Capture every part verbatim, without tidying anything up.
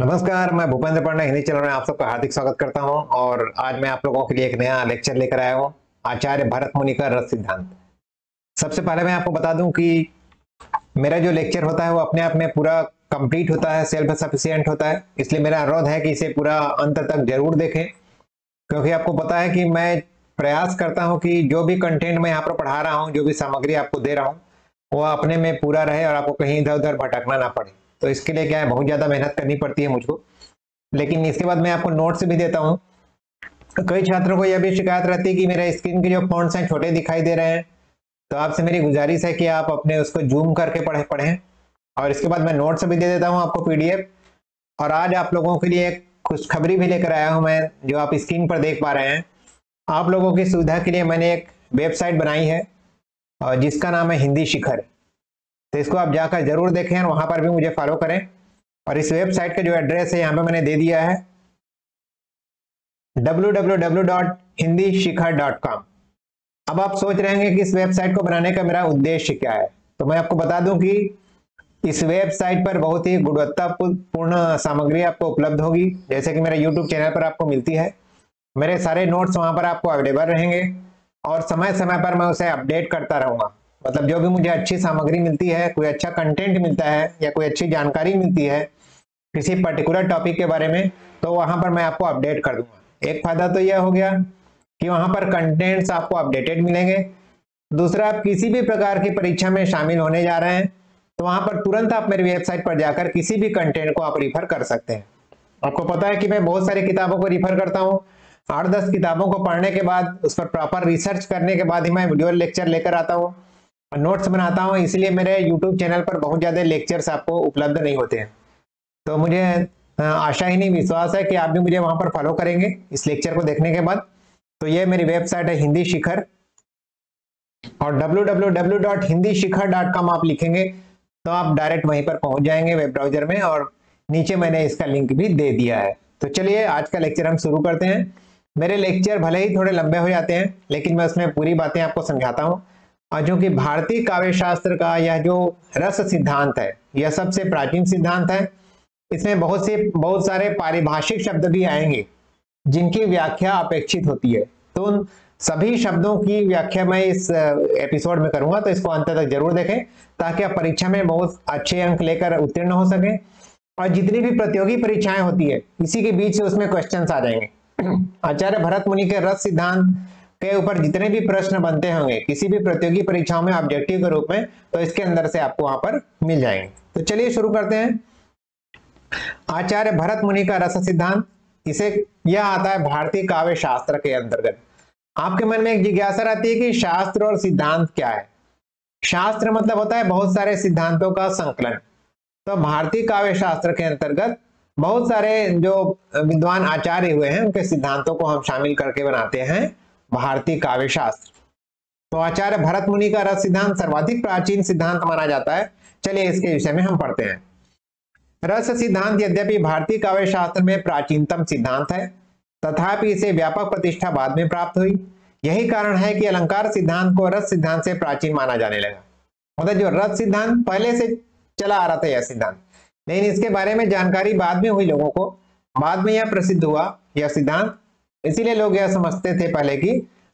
नमस्कार, मैं भूपेंद्र पांडे, हिंदी चैनल में आप सबका हार्दिक स्वागत करता हूं। और आज मैं आप लोगों के लिए एक नया लेक्चर लेकर आया हूं, आचार्य भरत मुनि का रस सिद्धांत। सबसे पहले मैं आपको बता दूं कि मेरा जो लेक्चर होता है वो अपने आप में पूरा कंप्लीट होता है, सेल्फ सफिशिएंट होता है, इसलिए मेरा अनुरोध है कि इसे पूरा अंत तक जरूर देखें, क्योंकि आपको पता है कि मैं प्रयास करता हूँ कि जो भी कंटेंट मैं यहाँ पर पढ़ा रहा हूँ, जो भी सामग्री आपको दे रहा हूँ, वह अपने में पूरा रहे और आपको कहीं इधर उधर भटकना ना पड़े। तो इसके लिए क्या है, बहुत ज़्यादा मेहनत करनी पड़ती है मुझको। लेकिन इसके बाद मैं आपको नोट्स भी देता हूँ। कई छात्रों को यह भी शिकायत रहती है कि मेरा स्क्रीन के जो फॉन्ट्स हैं छोटे दिखाई दे रहे हैं, तो आपसे मेरी गुजारिश है कि आप अपने उसको जूम करके पढ़े पढ़ें और इसके बाद मैं नोट्स भी दे देता हूँ आपको पीडीएफ। और आज आप लोगों के लिए एक खुशखबरी भी लेकर आया हूँ मैं, जो आप स्क्रीन पर देख पा रहे हैं। आप लोगों की सुविधा के लिए मैंने एक वेबसाइट बनाई है और जिसका नाम है हिंदी शिखर। तो इसको आप जाकर जरूर देखें और वहाँ पर भी मुझे फॉलो करें। और इस वेबसाइट का जो एड्रेस है यहाँ पे मैंने दे दिया है W W W dot Hindi Shikhar dot com. अब आप सोच रहे होंगे कि इस वेबसाइट को बनाने का मेरा उद्देश्य क्या है, तो मैं आपको बता दूं कि इस वेबसाइट पर बहुत ही गुणवत्तापूर्ण सामग्री आपको उपलब्ध होगी, जैसे कि मेरे यूट्यूब चैनल पर आपको मिलती है। मेरे सारे नोट्स वहाँ पर आपको अवेलेबल रहेंगे और समय समय पर मैं उसे अपडेट करता रहूँगा। मतलब जो भी मुझे अच्छी सामग्री मिलती है, कोई अच्छा कंटेंट मिलता है या कोई अच्छी जानकारी मिलती है किसी पर्टिकुलर टॉपिक के बारे में, तो वहाँ पर मैं आपको अपडेट कर दूंगा। एक फायदा तो यह हो गया कि वहाँ पर कंटेंट्स आपको अपडेटेड मिलेंगे। दूसरा, आप किसी भी प्रकार की परीक्षा में शामिल होने जा रहे हैं तो वहाँ पर तुरंत आप मेरी वेबसाइट पर जाकर किसी भी कंटेंट को आप रिफर कर सकते हैं। आपको पता है कि मैं बहुत सारी किताबों को रिफर करता हूँ। आठ दस किताबों को पढ़ने के बाद, उस पर प्रॉपर रिसर्च करने के बाद ही मैं वीडियो लेक्चर लेकर आता हूँ, नोट्स बनाता हूँ। इसलिए मेरे यूट्यूब चैनल पर बहुत ज़्यादा लेक्चर्स आपको उपलब्ध नहीं होते हैं। तो मुझे आशा ही नहीं, विश्वास है कि आप भी मुझे वहाँ पर फॉलो करेंगे इस लेक्चर को देखने के बाद। तो ये मेरी वेबसाइट है हिंदी शिखर, और W W W dot Hindi Shikhar dot com आप लिखेंगे तो आप डायरेक्ट वहीं पर पहुँच जाएंगे वेब ब्राउजर में, और नीचे मैंने इसका लिंक भी दे दिया है। तो चलिए आज का लेक्चर हम शुरू करते हैं। मेरे लेक्चर भले ही थोड़े लंबे हो जाते हैं, लेकिन मैं उसमें पूरी बातें आपको समझाता हूँ। और जो कि भारतीय काव्यशास्त्र का यह जो रस सिद्धांत है, यह सबसे प्राचीन सिद्धांत है। इसमें बहुत से बहुत सारे पारिभाषिक शब्द भी आएंगे जिनकी व्याख्या अपेक्षित होती है। तो उन सभी शब्दों की व्याख्या मैं इस एपिसोड में करूंगा, तो इसको अंत तक जरूर देखें ताकि आप परीक्षा में बहुत अच्छे अंक लेकर उत्तीर्ण हो सकें। और जितनी भी प्रतियोगी परीक्षाएं होती है, इसी के बीच से उसमें क्वेश्चन आ जाएंगे। आचार्य भरत मुनि के रस सिद्धांत के ऊपर जितने भी प्रश्न बनते होंगे किसी भी प्रतियोगी परीक्षाओं में ऑब्जेक्टिव के रूप में, तो इसके अंदर से आपको वहां पर मिल जाएंगे। तो चलिए शुरू करते हैं। आचार्य भरत मुनि का रस सिद्धांत, इसे यह आता है भारतीय काव्य शास्त्र के अंतर्गत। आपके मन में एक जिज्ञासा रहती है कि शास्त्र और सिद्धांत क्या है। शास्त्र मतलब होता है बहुत सारे सिद्धांतों का संकलन। तो भारतीय काव्य शास्त्र के अंतर्गत बहुत सारे जो विद्वान आचार्य हुए हैं, उनके सिद्धांतों को हम शामिल करके बनाते हैं भारतीय काव्यशास्त्र। तो आचार्य भरत मुनि का रस सिद्धांत सर्वाधिक प्राचीन सिद्धांत माना जाता है। चलिए इसके विषय में हम पढ़ते हैं। रस सिद्धांत यद्यपि भारतीय काव्यशास्त्र में प्राचीनतम सिद्धांत है, तथापि इसे व्यापक प्रतिष्ठा बाद में प्राप्त हुई। यही कारण है कि अलंकार सिद्धांत को रस सिद्धांत से प्राचीन माना जाने लगा। मतलब जो रस सिद्धांत पहले से चला आ रहा था यह सिद्धांत, लेकिन इसके बारे में जानकारी बाद में हुई लोगों को, बाद में यह प्रसिद्ध हुआ यह सिद्धांत। इसीलिए लोग यह समझते थे पहले कि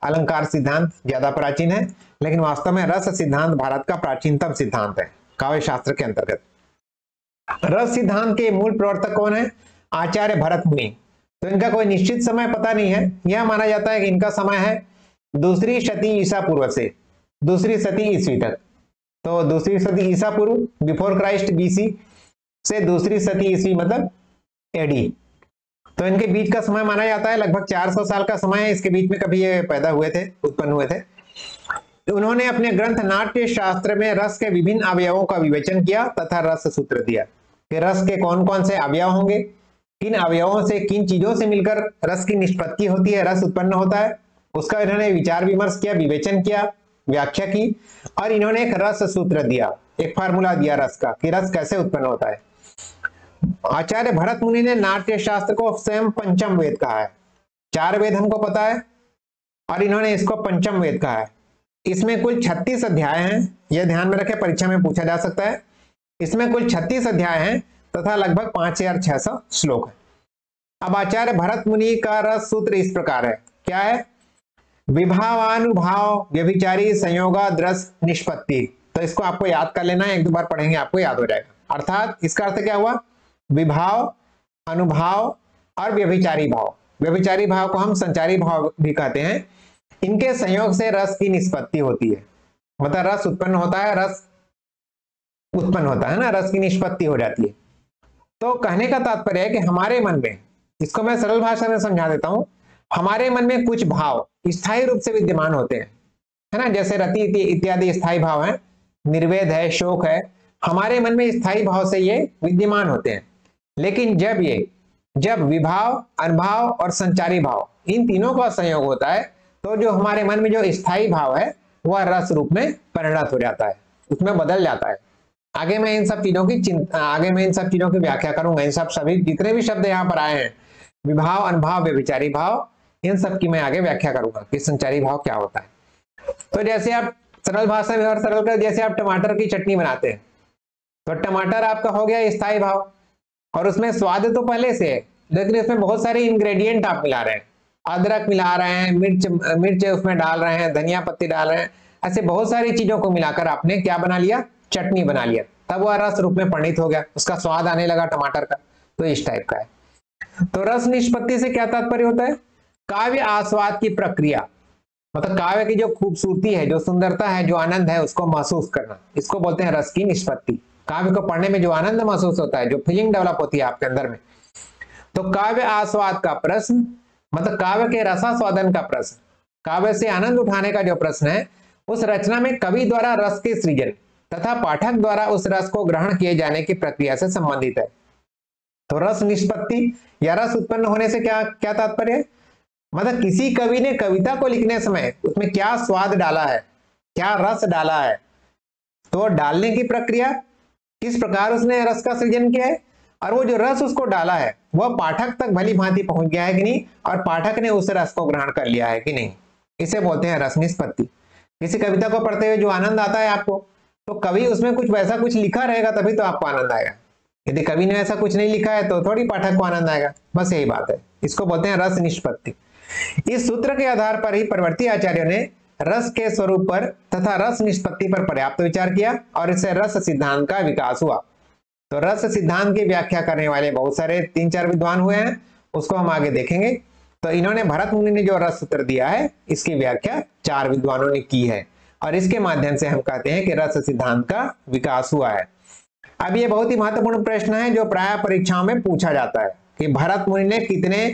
अलंकार सिद्धांत ज्यादा प्राचीन है, लेकिन वास्तव में रस सिद्धांत भारत का प्राचीनतम सिद्धांत है काव्य शास्त्र के अंतर्गत। रस सिद्धांत के मूल प्रवर्तक कौन है? आचार्य भरत मुनि। तो इनका कोई निश्चित समय पता नहीं है। यह माना जाता है कि इनका समय है दूसरी शती ईसा पूर्व से दूसरी शती ईस्वी तक। तो दूसरी शती ईसा पूर्व बिफोर क्राइस्ट बीसी से दूसरी शती ईस्वी मतलब एडी, तो इनके बीच का समय माना जाता है। लगभग चार सौ साल का समय है, इसके बीच में कभी ये पैदा हुए थे, उत्पन्न हुए थे। तो उन्होंने अपने ग्रंथ नाट्य शास्त्र में रस के विभिन्न अवयवों का विवेचन किया तथा रस सूत्र दिया कि रस के कौन कौन से अवयव होंगे, किन अवयवों से, किन चीजों से मिलकर रस की निष्पत्ति होती है, रस उत्पन्न होता है। उसका इन्होंने विचार विमर्श किया, विवेचन किया, व्याख्या की, और इन्होंने एक रस सूत्र दिया, एक फार्मूला दिया रस का कि रस कैसे उत्पन्न होता है। आचार्य भरत मुनि ने नाट्य शास्त्र को स्वयं पंचम वेद कहा है। चार वेद हमको पता है और इन्होंने इसको पंचम वेद कहा है। इसमें कुल छत्तीस अध्याय हैं, यह ध्यान में रखें, परीक्षा में पूछा जा सकता है। इसमें कुल छत्तीस अध्याय हैं, तथा लगभग पांच हजार छह सौ श्लोक है। अब आचार्य भरत मुनि का रस सूत्र इस प्रकार है, क्या है? विभावानुभाव व्यभिचारी संयोगा द्रस निष्पत्ति। तो इसको आपको याद कर लेना है, एक दो बार पढ़ेंगे आपको याद हो जाएगा। अर्थात इसका अर्थ क्या हुआ? विभाव, अनुभाव और व्यभिचारी भाव, व्यभिचारी भाव को हम संचारी भाव भी कहते हैं, इनके संयोग से रस की निष्पत्ति होती है। मतलब रस उत्पन्न होता है, रस उत्पन्न होता है ना, रस की निष्पत्ति हो जाती है। तो कहने का तात्पर्य है कि हमारे मन में, इसको मैं सरल भाषा में समझा देता हूं, हमारे मन में कुछ भाव स्थायी रूप से विद्यमान होते हैं, है ना, जैसे रति इत्यादि स्थायी भाव है, निर्वेद है, शोक है, हमारे मन में स्थायी भाव से ये विद्यमान होते हैं। लेकिन जब ये जब विभाव, अनुभाव और संचारी भाव इन तीनों का संयोग होता है तो जो हमारे मन में जो स्थायी भाव है वह रस रूप में परिणत हो जाता है, उसमें बदल जाता है। आगे मैं इन सब चीजों की चिंता आगे मैं इन सब चीजों की व्याख्या करूंगा। इन सब सभी जितने भी शब्द यहाँ पर आए हैं, विभाव, अनुभाव, व्यभिचारी भाव, इन सब की मैं आगे व्याख्या करूंगा कि संचारी भाव क्या होता है। तो जैसे आप सरल भाषा में और सरल कर जैसे आप टमाटर की चटनी बनाते हैं, तो टमाटर आपका हो गया स्थायी भाव और उसमें स्वाद तो पहले से है, लेकिन उसमें बहुत सारे इंग्रेडिएंट आप मिला रहे हैं, अदरक मिला रहे हैं, मिर्च मिर्च उसमें डाल रहे हैं, धनिया पत्ती डाल रहे हैं, ऐसे बहुत सारी चीजों को मिलाकर आपने क्या बना लिया? चटनी बना लिया। तब वह रस रूप में परिणित हो गया, उसका स्वाद आने लगा टमाटर का। तो इस टाइप का है। तो रस निष्पत्ति से क्या तात्पर्य होता है? काव्य आस्वाद की प्रक्रिया, मतलब काव्य की जो खूबसूरती है, जो सुंदरता है, जो आनंद है, उसको महसूस करना, इसको बोलते हैं रस की निष्पत्ति। काव्य को पढ़ने में जो आनंद महसूस होता है, जो फीलिंग डेवलप होती है आपके अंदर में, तो काव्य आस्वाद का प्रश्न, मतलब काव्य के रसास्वादन का प्रश्न, काव्य से आनंद उठाने का जो प्रश्न है, उस रचना में कवि द्वारा रस के सृजन तथा पाठक द्वारा उस रस को ग्रहण किए जाने की प्रक्रिया से संबंधित है। तो रस निष्पत्ति या रस उत्पन्न होने से क्या क्या तात्पर्य है? मतलब किसी कवि ने कविता को लिखने समय उसमें क्या स्वाद डाला है, क्या रस डाला है, तो डालने की प्रक्रिया, किस प्रकार उसने रस का सृजन किया है, और वो जो रस उसको डाला है वह पाठक तक भली भांति पहुंच गया है कि नहीं, और पाठक ने उस रस को ग्रहण कर लिया है कि नहीं, इसे बोलते हैं रस निष्पत्ति। किसी कविता को पढ़ते हुए जो आनंद आता है आपको, तो कवि उसमें कुछ वैसा कुछ लिखा रहेगा तभी तो आपको आनंद आएगा। यदि कवि ने ऐसा कुछ नहीं लिखा है तो थोड़ी पाठक को आनंद आएगा। बस यही बात है, इसको बोलते हैं रस निष्पत्ति। इस सूत्र के आधार पर ही परवर्ती आचार्यों ने रस के स्वरूप पर तथा रस निष्पत्ति पर पर्याप्त विचार किया और इससे रस सिद्धांत का विकास हुआ। तो रस सिद्धांत की व्याख्या करने वाले बहुत सारे तीन चार विद्वान हुए हैं, उसको हम आगे देखेंगे। तो इन्होंने, भरत मुनि ने जो रस सूत्र दिया है, इसकी व्याख्या चार विद्वानों ने की है और इसके माध्यम से हम कहते हैं कि रस सिद्धांत का विकास हुआ है। अब ये बहुत ही महत्वपूर्ण प्रश्न है जो प्राय परीक्षाओं में पूछा जाता है कि भरत मुनि ने कितने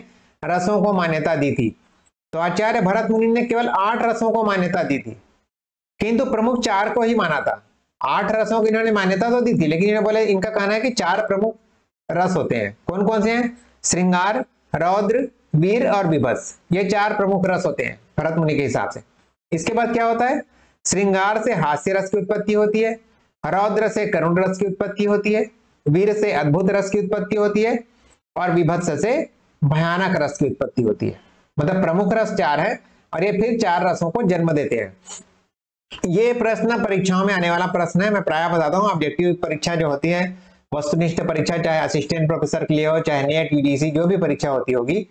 रसों को मान्यता दी थी। तो आचार्य भरत मुनि ने केवल आठ रसों को मान्यता दी थी, किंतु प्रमुख चार को ही माना था। आठ रसों की इन्होंने मान्यता तो दी थी, लेकिन इन्होंने बोले, इनका कहना है कि चार प्रमुख रस होते हैं। कौन कौन से हैं? श्रृंगार, रौद्र, वीर और विभत्स, ये चार प्रमुख रस होते हैं भरत मुनि के हिसाब से। इसके बाद क्या होता है? श्रृंगार से हास्य रस की उत्पत्ति होती है, रौद्र से करुण रस की उत्पत्ति होती है, वीर से अद्भुत रस की उत्पत्ति होती है और विभत्स से भयानक रस की उत्पत्ति होती है। मतलब प्रमुख रस चार है और ये फिर चार रसों को जन्म देते हैं। ये प्रश्न परीक्षाओं में आने वाला प्रश्न है, मैं प्राय बताता हूँ। ऑब्जेक्टिव परीक्षा जो होती है, वस्तुनिष्ठ परीक्षा, चाहे असिस्टेंट प्रोफेसर के लिए हो, चाहे नेट, यूजीसी, जो भी परीक्षा होती होगी,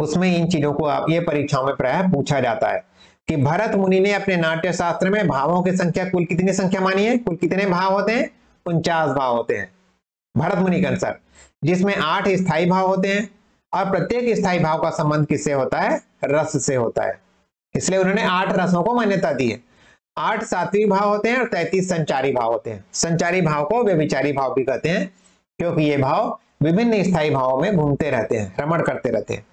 उसमें इन चीजों को आप, ये परीक्षाओं में प्राय पूछा जाता है कि भरत मुनि ने अपने नाट्य शास्त्र में भावों की संख्या कुल कितनी संख्या मानी है। कुल कितने भाव होते हैं? उनचास भाव होते हैं भरत मुनि के अनुसार, जिसमें आठ स्थायी भाव होते हैं और प्रत्येक स्थायी भाव का संबंध किससे होता है? रस से होता है। इसलिए उन्होंने आठ रसों को मान्यता दी है। आठ सात्विक भाव होते हैं और तैतीस संचारी भाव होते हैं। संचारी भाव को व्यभिचारी भाव भी कहते हैं, क्योंकि ये भाव विभिन्न स्थायी भावों में घूमते रहते हैं, भ्रमण करते रहते हैं।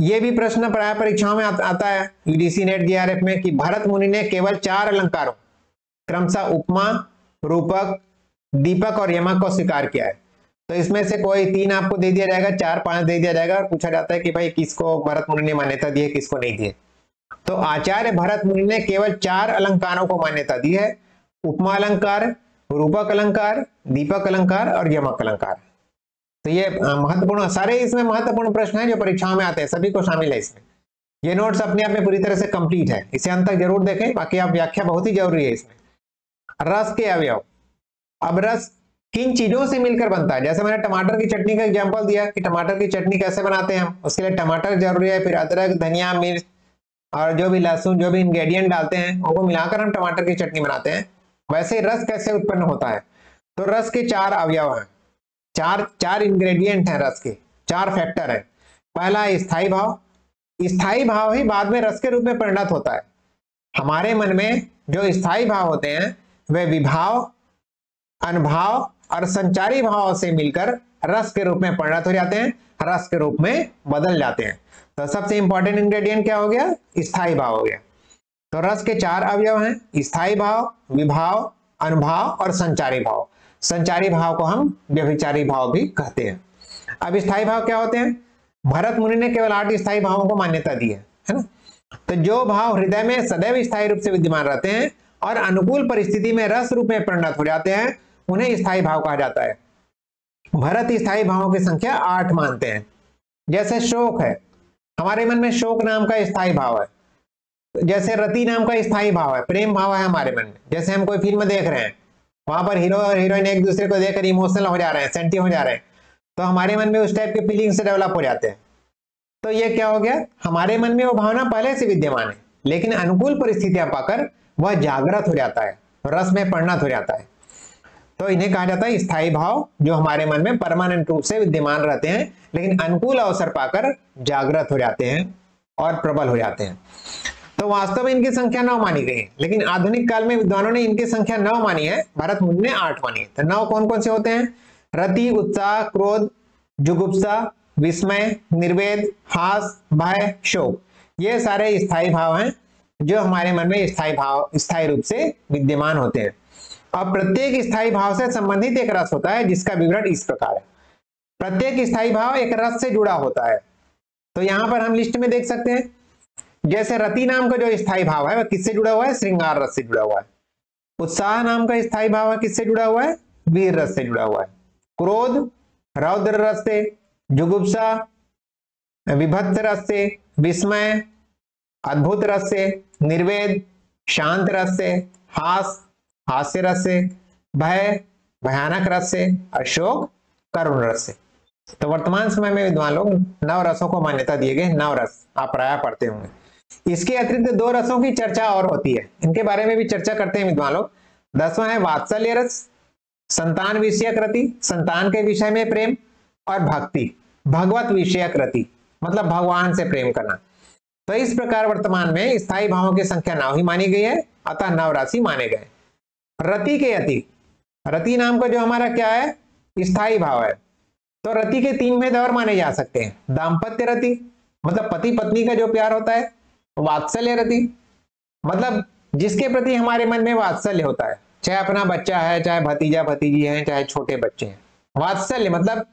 ये भी प्रश्न प्राय परीक्षाओं में आता है, यूजीसी, नेट, जीआरएफ में, कि भरत मुनि ने केवल चार अलंकारों, क्रमशः उपमा, रूपक, दीपक और यमक को स्वीकार किया है। तो इसमें से कोई तीन आपको दे दिया जाएगा, चार पांच दे दिया जाएगा और पूछा जाता है कि भाई किसको भरत मुनि ने मान्यता दी है, किसको नहीं दी है। तो आचार्य भरत मुनि ने केवल चार अलंकारों को मान्यता दी है: उपमा अलंकार, रूपक अलंकार, दीपक अलंकार और यमक अलंकार। तो ये महत्वपूर्ण, सारे इसमें महत्वपूर्ण प्रश्न है जो परीक्षाओं में आते हैं, सभी को शामिल है इसमें। ये नोट्स अपने आप में पूरी तरह से कंप्लीट है, इसे अंत तक जरूर देखें, बाकी आप व्याख्या बहुत ही जरूरी है इसमें। रस के अवयव। अब रस किन चीजों से मिलकर बनता है। जैसे मैंने टमाटर की चटनी का एग्जांपल दिया कि टमाटर की चटनी कैसे बनाते हैं हम, उसके लिए टमाटर जरूरी है, फिर अदरक, धनिया, मिर्च और जो भी लहसुन, जो भी इंग्रेडिएंट डालते हैं उनको मिलाकर हम टमाटर की चटनी बनाते हैं। वैसे रस कैसे उत्पन्न होता है, तो रस के चार अवयव हैं, चार चार इंग्रेडिएंट हैं, रस के चार फैक्टर हैं। पहला स्थायी भाव, स्थायी भाव ही बाद में रस के रूप में परिणत होता है। हमारे मन में जो स्थायी भाव होते हैं वे विभाव, अनुभाव और संचारी भाव से मिलकर रस के रूप में परिणत हो जाते हैं, रस के रूप में बदल जाते हैं। तो सबसे इंपॉर्टेंट इंग्रेडिएंट क्या हो गया, स्थायी भाव हो गया। तो रस के चार अवयव हैं, स्थायी भाव, विभाव, अनुभाव और संचारी भाव। संचारी भाव को हम व्यभिचारी भाव भी कहते हैं। अब स्थायी भाव क्या होते हैं, भरत मुनि ने केवल आठ स्थायी भावों को मान्यता दी है, है ना। तो जो भाव हृदय में सदैव स्थायी रूप से विद्यमान रहते हैं और अनुकूल परिस्थिति में रस रूप में परिणत हो जाते हैं उन्हें स्थायी भाव कहा जाता है। भरत स्थायी भावों की संख्या आठ मानते हैं। जैसे शोक है, हमारे मन में शोक नाम का स्थायी भाव है, जैसे रति नाम का स्थायी भाव है, प्रेम भाव है हमारे मन में। जैसे हम कोई फिल्म देख रहे हैं, वहां पर हीरो और हीरोइन एक दूसरे को देखकर इमोशनल हो जा रहे हैं, सेंटी हो जा रहे हैं, तो हमारे मन में उस टाइप के फीलिंग्स डेवलप हो जाते हैं। तो यह क्या हो गया, हमारे मन में वो भावना पहले से विद्यमान है, लेकिन अनुकूल परिस्थितियां पाकर वह जागृत हो जाता है, रस में परिणत हो जाता है। तो इन्हें कहा जाता है स्थायी भाव, जो हमारे मन में परमानेंट रूप से विद्यमान रहते हैं लेकिन अनुकूल अवसर पाकर जागृत हो जाते हैं और प्रबल हो जाते हैं। तो वास्तव में इनकी संख्या नौ मानी गई है, लेकिन आधुनिक काल में विद्वानों ने इनकी संख्या नौ मानी है, भरत मुनि ने आठ मानी है। तो नौ कौन कौन से होते हैं, रति, उत्साह, क्रोध, जुगुप्सा, विस्मय, निर्वेद, हास, भय, शोक, ये सारे स्थायी भाव हैं जो हमारे मन में स्थायी भाव स्थायी रूप से विद्यमान होते हैं। अब प्रत्येक स्थायी भाव से संबंधित एक रस होता है जिसका विवरण इस प्रकार है। प्रत्येक स्थायी भाव एक रस से जुड़ा होता है, तो यहां पर हम लिस्ट में देख सकते हैं। जैसे रति नाम का जो स्थायी भाव है वह किससे जुड़ा हुआ है, श्रृंगार रस से जुड़ा हुआ है। उत्साह नाम का स्थायी भाव है किससे जुड़ा हुआ है, वीर रस से जुड़ा हुआ है। क्रोध रौद्र रस से, जुगुप्सा विभत्स रस से, विस्मय अद्भुत रस से, निर्वेद शांत रस से, हास हास्य रस से, भय भयानक रस से और शोक करुण रस से। तो वर्तमान समय में विद्वान लोग नव रसों को मान्यता दिए गए नव रस आप प्राय पढ़ते होंगे। इसके अतिरिक्त दो रसों की चर्चा और होती है, इनके बारे में भी चर्चा करते हैं विद्वान लोग। दसवां है वात्सल्य रस, संतान विषयक रति, संतान के विषय में प्रेम, और भक्ति, भगवत विषयक रति, मतलब भगवान से प्रेम करना। तो इस प्रकार वर्तमान में स्थायी भावों की संख्या नौ ही मानी गई है, अतः नव राशि माने गए। रति के अति, रति नाम का जो हमारा क्या है, स्थायी भाव है। तो रति के तीन भेद और माने जा सकते हैं, दाम्पत्य रति मतलब पति पत्नी का जो प्यार होता है, वात्सल्य रति मतलब जिसके प्रति हमारे मन में वात्सल्य होता है, चाहे अपना बच्चा है, चाहे भतीजा भतीजी है, चाहे छोटे बच्चे हैं। वात्सल्य मतलब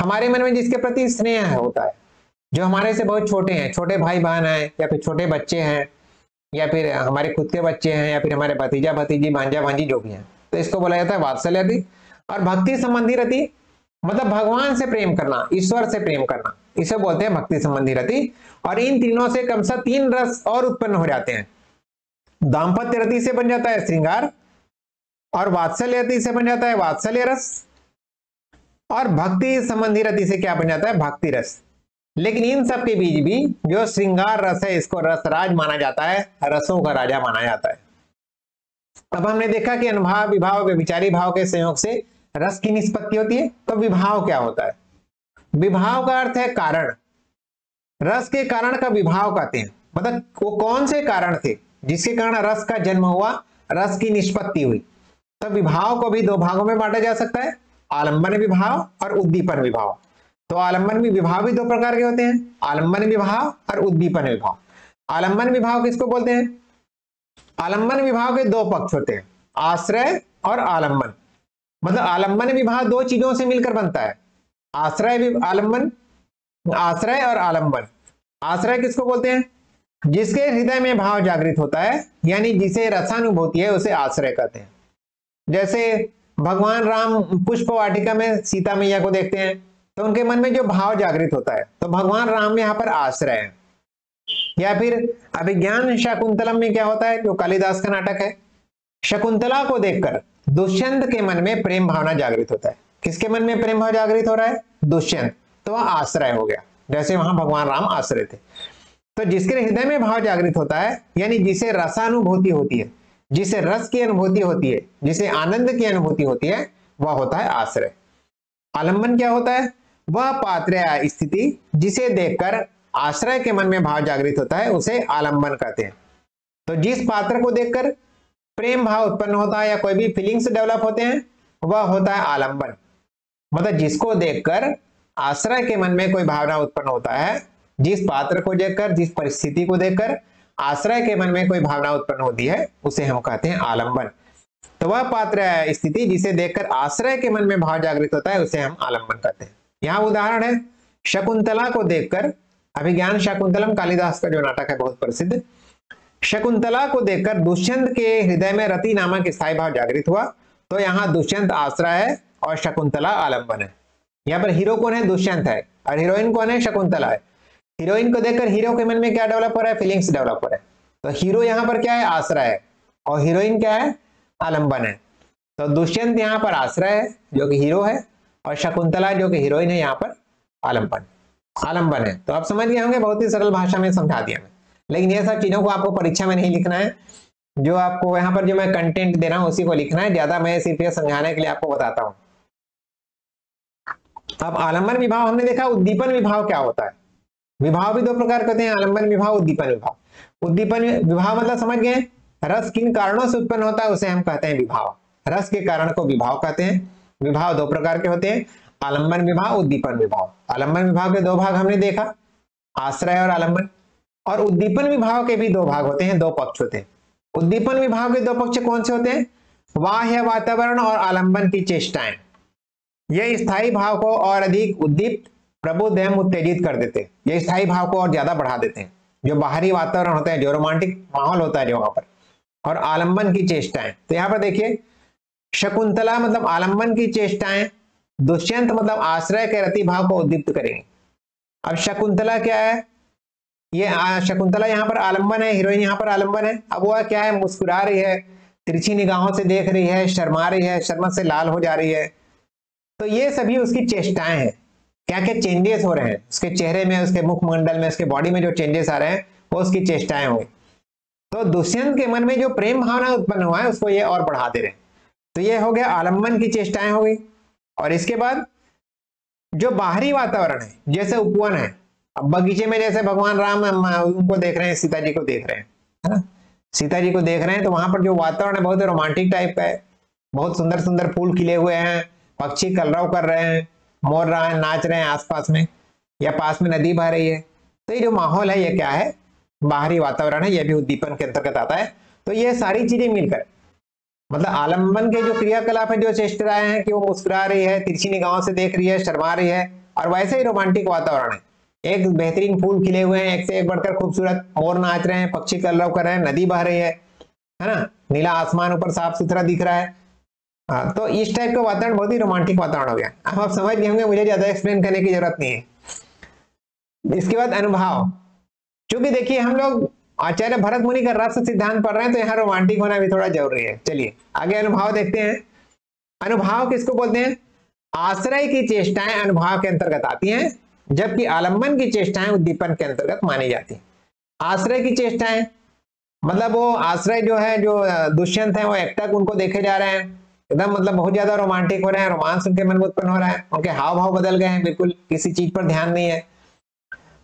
हमारे मन में जिसके प्रति स्नेह होता है, जो हमारे से बहुत छोटे हैं, छोटे भाई बहन है या फिर छोटे बच्चे हैं या फिर हमारे खुद के बच्चे हैं या फिर हमारे भतीजा भतीजी भांजा भांजी जो भी हैं, तो इसको बोला जाता है वात्सल्य रति। और भक्ति संबंधी रति मतलब भगवान से प्रेम करना, ईश्वर से प्रेम करना, इसे बोलते हैं भक्ति संबंधी रति। और इन तीनों से कम से कम तीन रस और उत्पन्न हो जाते हैं। दाम्पत्य रति से बन जाता है श्रृंगार, और वात्सल्य रति से बन जाता है वात्सल्य रस, और भक्ति संबंधी रति से क्या बन जाता है, भक्ति रस। लेकिन इन सब के बीच भी जो श्रृंगार रस है इसको रसराज माना जाता है, रसों का राजा माना जाता है। अब हमने देखा कि अनुभाव, विभाव, व्यभिचारी भाव के संयोग से रस की निष्पत्ति होती है। तो विभाव क्या होता है, विभाव का अर्थ है कारण, रस के कारण का विभाव कहते हैं, मतलब वो कौन से कारण थे जिसके कारण रस का जन्म हुआ, रस की निष्पत्ति हुई। तो विभाव को भी दो भागों में बांटा जा सकता है, आलंबन विभाव और उद्दीपन विभाव। तो आलंबन भी विभाव भी दो प्रकार के होते हैं, आलंबन विभाव और उद्दीपन विभाव। आलंबन विभाव किसको बोलते हैं, आलंबन विभाव के दो पक्ष होते हैं, आश्रय और आलंबन। मतलब आलंबन विभाव दो चीजों से मिलकर बनता है, आश्रय आलंबन, आश्रय और आलंबन। आश्रय किसको बोलते हैं, जिसके हृदय में भाव जागृत होता है, यानी जिसे रसानुभूति है उसे आश्रय कहते हैं। जैसे भगवान राम पुष्प वाटिका में सीता मैया को देखते हैं तो उनके मन में जो भाव जागृत होता है, तो भगवान राम यहाँ पर आश्रय है। या फिर अभिज्ञान शकुंतलम में क्या होता है, जो कालिदास का नाटक है, शकुंतला को देखकर दुष्यंत के मन में प्रेम भावना जागृत होता है। किसके मन में प्रेम भाव जागृत हो रहा है? दुष्यंत। तो वह आश्रय हो गया, जैसे वहां भगवान राम आश्रय थे। तो जिसके हृदय में भाव जागृत होता है, यानी जिसे रसानुभूति होती है, जिसे रस की अनुभूति होती है, जिसे आनंद की अनुभूति होती है, वह होता है आश्रय। आलंबन क्या होता है? वह पात्र स्थिति जिसे देखकर आश्रय के मन में भाव जागृत होता है, उसे आलंबन कहते हैं। तो जिस पात्र को देखकर प्रेम भाव उत्पन्न होता है या कोई भी फीलिंग्स डेवलप होते हैं, वह होता है आलंबन। मतलब जिसको देखकर आश्रय के मन में कोई भावना उत्पन्न होता है, जिस पात्र को देखकर, जिस परिस्थिति को देखकर आश्रय के मन में कोई भावना उत्पन्न होती है, उसे हम कहते हैं आलंबन। तो वह पात्र स्थिति जिसे देखकर आश्रय के मन में भाव जागृत होता है, उसे हम आलंबन कहते हैं। यहाँ उदाहरण है शकुंतला को देखकर, अभिज्ञान शकुंतलम कालिदास का जो नाटक है बहुत प्रसिद्ध, शकुंतला को देखकर दुष्यंत के हृदय में रति नामक स्थायी भाव जागृत हुआ। तो यहाँ दुष्यंत आश्रय है और शकुंतला आलंबन है। यहाँ पर हीरो कौन है? दुष्यंत है। और हीरोइन कौन है? शकुंतला है। हीरोइन को देखकर हीरो के मन में क्या डेवलप हो रहा है? फीलिंग्स डेवलप हो रहा है। तो हीरो यहाँ पर क्या है? आश्रय है। और हीरोइन क्या है? आलंबन है। तो दुष्यंत यहाँ पर आश्रय है जो कि हीरो है, और शकुंतला जो कि हीरोइन है यहाँ पर आलंबन आलंबन है। तो आप समझ गए होंगे, बहुत ही सरल भाषा में समझा दिया मैं। लेकिन ये सब चीजों को आपको परीक्षा में नहीं लिखना है। जो आपको यहाँ पर जो मैं कंटेंट दे रहा हूँ उसी को लिखना है। ज्यादा मैं सिर्फ ये समझाने के लिए आपको बताता हूँ। अब आलंबन विभाव हमने देखा, उद्दीपन विभाव क्या होता है? विभाव भी दो प्रकार के होते हैं, आलंबन विभाव, उद्दीपन विभाव। उद्दीपन विभाव मतलब समझ गए, रस किन कारणों से उत्पन्न होता है उसे हम कहते हैं विभाव। रस के कारण को विभाव कहते हैं। विभाव दो प्रकार के होते हैं, आलंबन विभाव, उद्दीपन विभाव। आलंबन विभाव के दो भाग हमने देखा, आश्रय और आलंबन। और उद्दीपन विभाव के भी दो भाग होते हैं, दो पक्ष होते हैं। उद्दीपन विभाव के दो पक्ष कौन से होते हैं? बाह्य वातावरण और आलंबन की चेष्टाएं। यह स्थायी भाव को और अधिक उद्दीप्त, प्रबुद्ध एवं उत्तेजित कर देते हैं। ये स्थायी भाव को और ज्यादा बढ़ा देते हैं। जो बाहरी वातावरण होता है, जो रोमांटिक माहौल होता है जो वहां पर, और आलंबन की चेष्टाएं। तो यहाँ पर देखिए, शकुंतला मतलब आलंबन की चेष्टाएं, दुष्यंत मतलब आश्रय के रति भाव को उद्दीप्त करेंगे। अब शकुंतला क्या है? ये शकुंतला यहाँ पर आलंबन है, हीरोइन यहाँ पर आलंबन है। अब वह क्या है? मुस्कुरा रही है, तिरछी निगाहों से देख रही है, शर्मा रही है, शर्मा से लाल हो जा रही है। तो ये सभी उसकी चेष्टाएं हैं। क्या क्या चेंजेस हो रहे हैं उसके चेहरे में, उसके मुखमंडल में, उसके बॉडी में जो चेंजेस आ रहे हैं, वो उसकी चेष्टाएं होंगी। तो दुष्यंत के मन में जो प्रेम भावना उत्पन्न हुआ है उसको ये और बढ़ा दे रहे हैं। तो ये हो गया आलंबन की चेष्टाएं हो गई। और इसके बाद जो बाहरी वातावरण है, जैसे उपवन है। अब बगीचे में जैसे भगवान राम उनको देख रहे हैं, सीता जी को देख रहे हैं, है ना, सीता जी को देख रहे हैं। तो वहां पर जो वातावरण है बहुत रोमांटिक टाइप का है, बहुत सुंदर सुंदर फूल खिले हुए हैं, पक्षी कलरव कर रहे हैं, मोर रहा है, नाच रहे हैं आसपास में, या पास में नदी बह रही है। तो ये जो माहौल है, ये क्या है? बाहरी वातावरण है। ये भी उद्दीपन के अंतर्गत आता है। तो ये सारी चीजें मिलकर, मतलब आलंबन के जो क्रियाकलाप है, जो चेष्टाएं हैं कि वो मुस्कुरा रही है, तिरछी निगाहों से देख रही है, शर्मा रही है, और वैसे ही रोमांटिक वातावरण है, एक बेहतरीन फूल खिले हुए हैं, एक से एक बढ़कर खूबसूरत, मोर नाच रहे हैं, पक्षी कलरव कर रहे हैं, नदी बह रही है, है ना, नीला आसमान ऊपर साफ सुथरा दिख रहा है। हाँ, तो इस टाइप का वातावरण बहुत ही रोमांटिक वातावरण हो गया। अब आप समझ गए होंगे, मुझे ज्यादा एक्सप्लेन करने की जरूरत नहीं है। इसके बाद अनुभाव, क्योंकि देखिए हम लोग आचार्य भरत मुनि का रस सिद्धांत पढ़ रहे हैं, तो यहाँ रोमांटिक होना भी थोड़ा जरूरी है। चलिए आगे अनुभाव देखते हैं। अनुभाव किसको बोलते हैं? आश्रय की चेष्टाएं अनुभाव के अंतर्गत आती है, जबकि आलंबन की चेष्टाएं उद्दीपन के अंतर्गत मानी जाती है। आश्रय की चेष्टाएं मतलब वो आश्रय जो है, जो दुष्यंत है, वो एकटक उनको देखे जा रहे हैं, एकदम मतलब बहुत ज्यादा रोमांटिक हो रहे हैं, रोमांस उनके मन में उत्पन्न हो रहा है, उनके हाव भाव बदल गए हैं, बिल्कुल किसी चीज पर ध्यान नहीं है।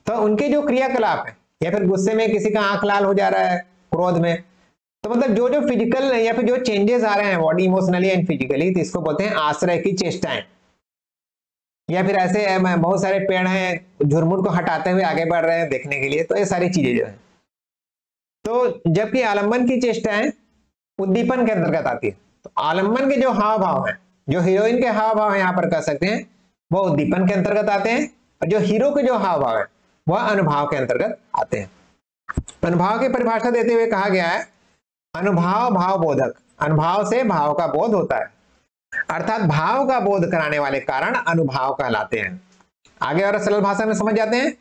तो उनके जो क्रियाकलाप है, या फिर गुस्से में किसी का आंख लाल हो जा रहा है, क्रोध में, तो मतलब जो जो फिजिकल या फिर जो चेंजेस आ रहे हैं बॉडी, इमोशनली एंड फिजिकली, तो इसको बोलते हैं आश्रय की चेष्टाएं। या फिर ऐसे बहुत सारे पेड़ हैं, झुरमुट को हटाते हुए आगे बढ़ रहे हैं देखने के लिए, तो ये सारी चीजें जो है। तो जबकि आलंबन की चेष्टाएं उद्दीपन के अंतर्गत आती है। तो आलंबन के जो हाव भाव हैं, जो हीरोइन के हाव भाव यहाँ पर कह सकते हैं, वो उद्दीपन के अंतर्गत आते हैं, और जो हीरो के जो हाव भाव है वह अनुभाव के अंतर्गत आते हैं। अनुभाव की परिभाषा देते हुए कहा गया है, अनुभाव भाव बोधक, अनुभाव से भाव का बोध होता है, अर्थात भाव का बोध कराने वाले कारण अनुभाव कहलाते हैं। आगे और सरल भाषा में समझ जाते हैं,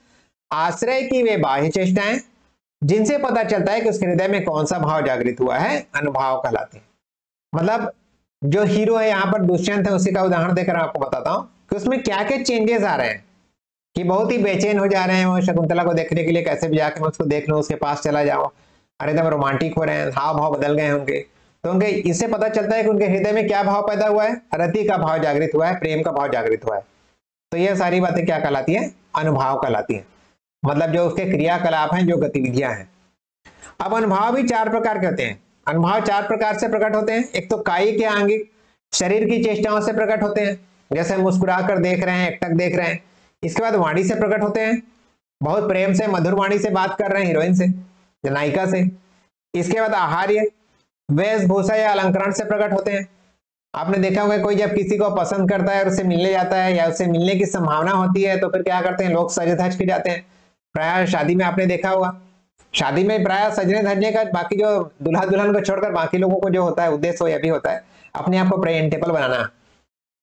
आश्रय की वे बाह्य चेष्टाएं जिनसे पता चलता है कि उसके हृदय में कौन सा भाव जागृत हुआ है, अनुभाव कहलाते हैं। मतलब जो हीरो है यहाँ पर दुष्यंत है, उसी का उदाहरण देकर आपको बताता हूँ कि उसमें क्या क्या चेंजेस आ रहे हैं कि बहुत ही बेचैन हो जा रहे हैं वो शकुंतला को देखने के लिए, कैसे भी जाके मैं उसको देख लूँ, उसके पास चला जाओ, अरे एकदम रोमांटिक हो रहे हैं, हाव भाव बदल गए उनके। तो उनके इससे पता चलता है कि उनके हृदय में क्या भाव पैदा हुआ है, रति का भाव जागृत हुआ है, प्रेम का भाव जागृत हुआ है। तो यह सारी बातें क्या कहलाती है, अनुभाव कहलाती है, मतलब जो उसके क्रियाकलाप हैं, जो गतिविधियां हैं। अब अनुभाव भी चार प्रकार के होते हैं। अनुभाव चार प्रकार से प्रकट होते हैं। एक तो कायिक या आंगिक, शरीर की चेष्टाओं से प्रकट होते हैं, जैसे मुस्कुरा कर देख रहे हैं, एकटक देख रहे हैं। इसके बाद वाणी से प्रकट होते हैं, बहुत प्रेम से मधुर वाणी से बात कर रहे हैं हीरोइन से, नायिका से। इसके बाद आहार्य, वेशभूषा या अलंकरण से प्रकट होते हैं। आपने देखा होगा कोई जब किसी को पसंद करता है और उससे मिलने जाता है या उससे मिलने की संभावना होती है तो फिर क्या करते हैं, लोग सज धज के जाते हैं। प्राय शादी में आपने देखा होगा, शादी में प्राय सजने धजने का, बाकी जो दुल्हा दुल्हन को छोड़कर बाकी लोगों को जो होता है उद्देश्य यह भी होता है अपने आप को प्रेजेंटेबल बनाना।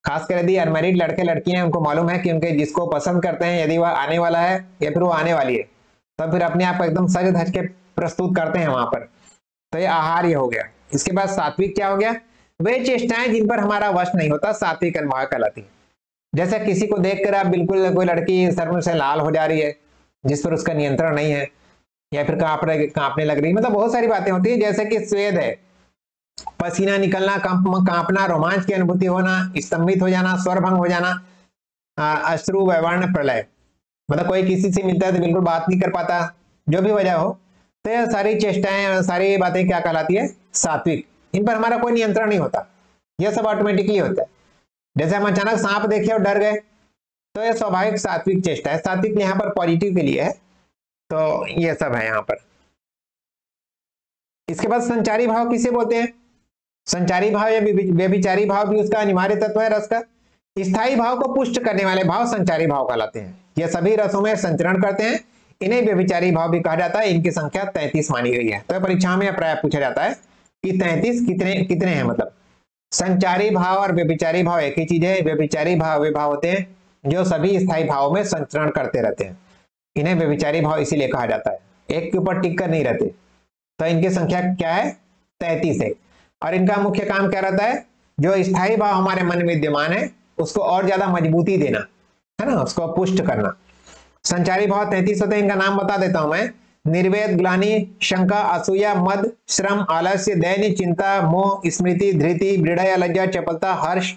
खासकर यदि अनमेरिड लड़के लड़कियां हैं, उनको मालूम है कि उनके जिसको पसंद करते हैं यदि वह आने वाला है या फिर वो आने वाली है, तो फिर अपने आप को एकदम सज धज के प्रस्तुत करते हैं वहां पर। तो ये आहार्य हो गया। इसके बाद सात्विक क्या हो गया, वे चेष्टाएं जिन पर हमारा वश नहीं होता, सात्विक अनुभाव कहलाती है। जैसे किसी को देखकर आप बिल्कुल, कोई लड़की शर्म से लाल हो जा रही है जिस पर उसका नियंत्रण नहीं है, या फिर कांप रही, कांपने लग रही, मतलब बहुत सारी बातें होती है। जैसे कि स्वेद है, पसीना निकलना, कांपना, रोमांच की अनुभूति होना, स्तंभित हो जाना, स्वरभंग हो जाना, अश्रु, वैवर्ण, प्रलय, मतलब कोई किसी से मिलता है तो बिल्कुल बात नहीं कर पाता, जो भी वजह हो। तो यह सारी चेष्टाएं और सारी बातें क्या कहलाती है, सात्विक। इन पर हमारा कोई नियंत्रण नहीं होता, यह सब ऑटोमेटिकली होता है। जैसे हम अचानक सांप देखे और डर गए, तो यह स्वाभाविक सात्विक चेष्टा है। सात्विक यहाँ पर पॉजिटिव के लिए है। तो यह सब है यहाँ पर। इसके बाद संचारी भाव किसे बोलते हैं, संचारी भाव या व्यभिचारी भाव भी उसका अनिवार्य तत्व है रस का। स्थायी भाव को पुष्ट करने वाले भाव संचारी भाव कहलाते हैं। यह सभी रसों में संचरण करते हैं, इन्हें व्यभिचारी भाव भी कहा जाता है। इनकी संख्या तैंतीस मानी गई है। तो परीक्षा में प्राय पूछा जाता है कि तैंतीस कितने कितने हैं, मतलब संचारी भाव और व्यभिचारी भाव एक ही चीज है। व्यभिचारी भाव वे भाव होते हैं जो सभी स्थायी भावों में संचरण करते रहते हैं, इन्हें व्यभिचारी भाव इसीलिए कहा जाता है, एक के ऊपर टिक कर नहीं रहते। तो इनकी संख्या क्या है, तैंतीस है। और इनका मुख्य काम क्या रहता है, जो स्थायी भाव हमारे मन में विद्यमान है उसको और ज्यादा मजबूती देना है ना, उसको पुष्ट करना। संचारी भाव तैंतीस होते हैं। इनका नाम बता देता हूं मैं, निर्वेद, ग्लानि, शंका, असूया, मद, श्रम, आलस्य, दैन्य, चिंता, मोह, स्मृति, धृति, विडय, लज्जा, चपलता, हर्ष,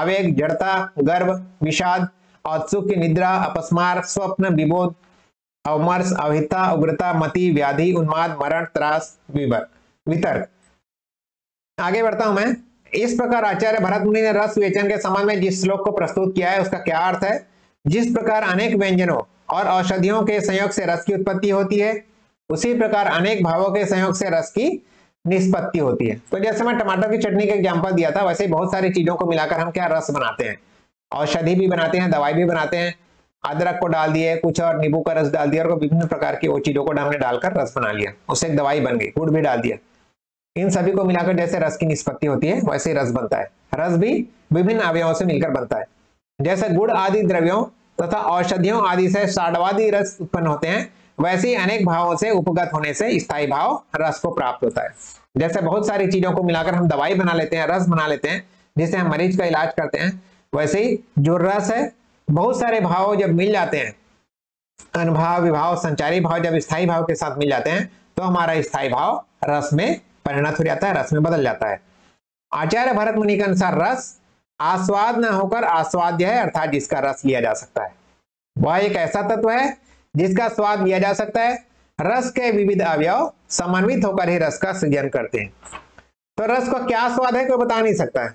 आवेग, जड़ता, गर्व, विषाद, औत्सुक्य, निद्रा, अपस्मार, स्वप्न, विबोध, अवमर्श, अवहिता, उग्रता, मति, व्याधि, उन्माद, मरण, त्रास, वितर्क। आगे बढ़ता हूं मैं। इस प्रकार आचार्य भरत मुनि ने रस विवेचन के संबंध में जिस श्लोक को प्रस्तुत किया है उसका क्या अर्थ है। जिस प्रकार अनेक व्यंजनों और औषधियों के संयोग से रस की उत्पत्ति होती है, उसी प्रकार अनेक भावों के संयोग से रस की निष्पत्ति होती है। तो जैसे मैं टमाटर की चटनी का एग्जाम्पल दिया था, वैसे बहुत सारी चीजों को मिलाकर हम क्या रस बनाते हैं, औषधि भी बनाते हैं, दवाई भी बनाते हैं। अदरक को डाल दिए कुछ और, नींबू का रस डाल दिया और विभिन्न प्रकार की वो चीजों को हमने डालकर रस बना लिया, उससे एक दवाई बन गई। गुड़ भी डाल दिया, इन सभी को मिलाकर जैसे रस की निष्पत्ति होती है वैसे रस बनता है। रस भी विभिन्न अवयवों से मिलकर बनता है। जैसे गुड़ आदि द्रव्यों तथा औषधियों आदि से षाडवादी रस उत्पन्न होते हैं, वैसे ही अनेक भावों से उपगत होने से स्थायी भाव रस को प्राप्त होता है। जैसे बहुत सारी चीजों को मिलाकर हम दवाई बना लेते हैं, रस बना लेते हैं, जिससे हम मरीज का इलाज करते हैं, वैसे ही जो रस है बहुत सारे भाव जब मिल जाते हैं, अनुभाव, विभाव, संचारी भाव जब स्थायी भाव के साथ मिल जाते हैं तो हमारा स्थायी भाव रस में परिणत हो जाता है, रस में बदल जाता है। आचार्य भरत मुनि के अनुसार रस आस्वाद न होकर आस्वाद्य है, अर्थात जिसका रस लिया जा सकता है। वह एक ऐसा तत्व है जिसका स्वाद लिया जा सकता है। रस के विविध अवयव समन्वित होकर ही रस का सृजन करते हैं। तो रस का क्या स्वाद है कोई बता नहीं सकता है।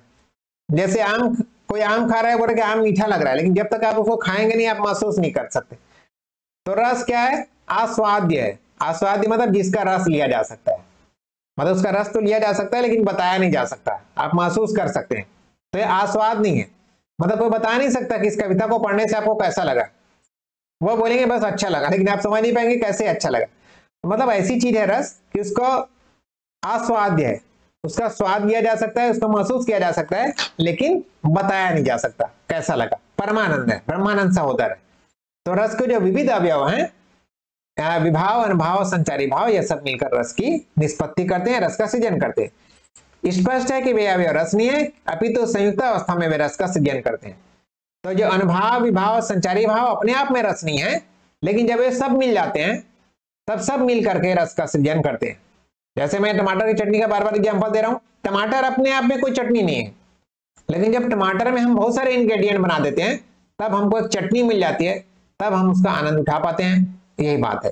जैसे आम, कोई आम खा रहा है, बोल रहा है आम मीठा लग रहा है, लेकिन जब तक आप उसको खाएंगे नहीं आप महसूस नहीं कर सकते। तो रस क्या है, आस्वाद्य है। आस्वाद्य मतलब जिसका रस लिया जा सकता है, मतलब उसका रस तो लिया जा सकता है लेकिन बताया नहीं जा सकता, आप महसूस कर सकते हैं। तो ये आस्वाद नहीं है, मतलब कोई बता नहीं सकता कि इस कविता को पढ़ने से आपको कैसा लगा। वो बोलेंगे बस अच्छा लगा, लेकिन आप समझ नहीं पाएंगे कैसे अच्छा लगा। मतलब ऐसी चीज है रस कि उसको आस्वाद्य है, उसका स्वाद लिया जा सकता है, उसको महसूस किया जा सकता है, लेकिन बताया नहीं जा सकता कैसा लगा। परमानंद है, ब्रह्मानंद सा होता है। तो रस के जो विविध अवयव हैं, विभाव, अनुभाव, संचारी भाव, यह सब मिलकर रस की निष्पत्ति करते हैं, रस का सृजन करते हैं। स्पष्ट है कि वे अवयव रस नहीं है, अपितु संयुक्त अवस्था में वे रस का ज्ञान करते हैं। तो जो अनुभाव विभाव संचारी भाव अपने आप में रस नहीं है, लेकिन जब ये सब मिल जाते हैं तब सब मिल करके रस का सृजन करते हैं। जैसे मैं टमाटर की चटनी का बार बार एग्जाम्पल दे रहा हूँ, टमाटर अपने आप में कोई चटनी नहीं है, लेकिन जब टमाटर में हम बहुत सारे इंग्रेडिएंट बना देते हैं तब हमको एक चटनी मिल जाती है, तब हम उसका आनंद उठा पाते हैं। यही बात है।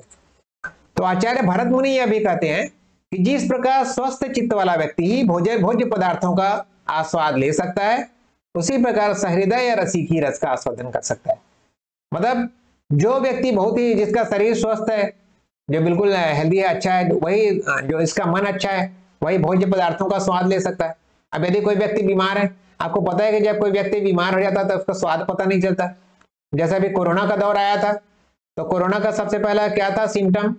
तो आचार्य भरत मुनि यह भी कहते हैं कि जिस प्रकार स्वस्थ चित्त वाला व्यक्ति ही भोज्य भोज्य पदार्थों का आस्वाद ले सकता है, उसी प्रकार सहृदय या रसी की रस का आस्वादन कर सकता है। मतलब जो व्यक्ति बहुत ही जिसका शरीर स्वस्थ है, जो बिल्कुल हेल्दी है, अच्छा है, वही जो इसका मन अच्छा है वही भोज्य पदार्थों का स्वाद ले सकता है। अब यदि कोई व्यक्ति बीमार है, आपको पता है कि जब कोई व्यक्ति बीमार हो जाता है तो उसका स्वाद पता नहीं चलता। जैसे अभी कोरोना का दौर आया था, तो कोरोना का सबसे पहला क्या था सिम्टम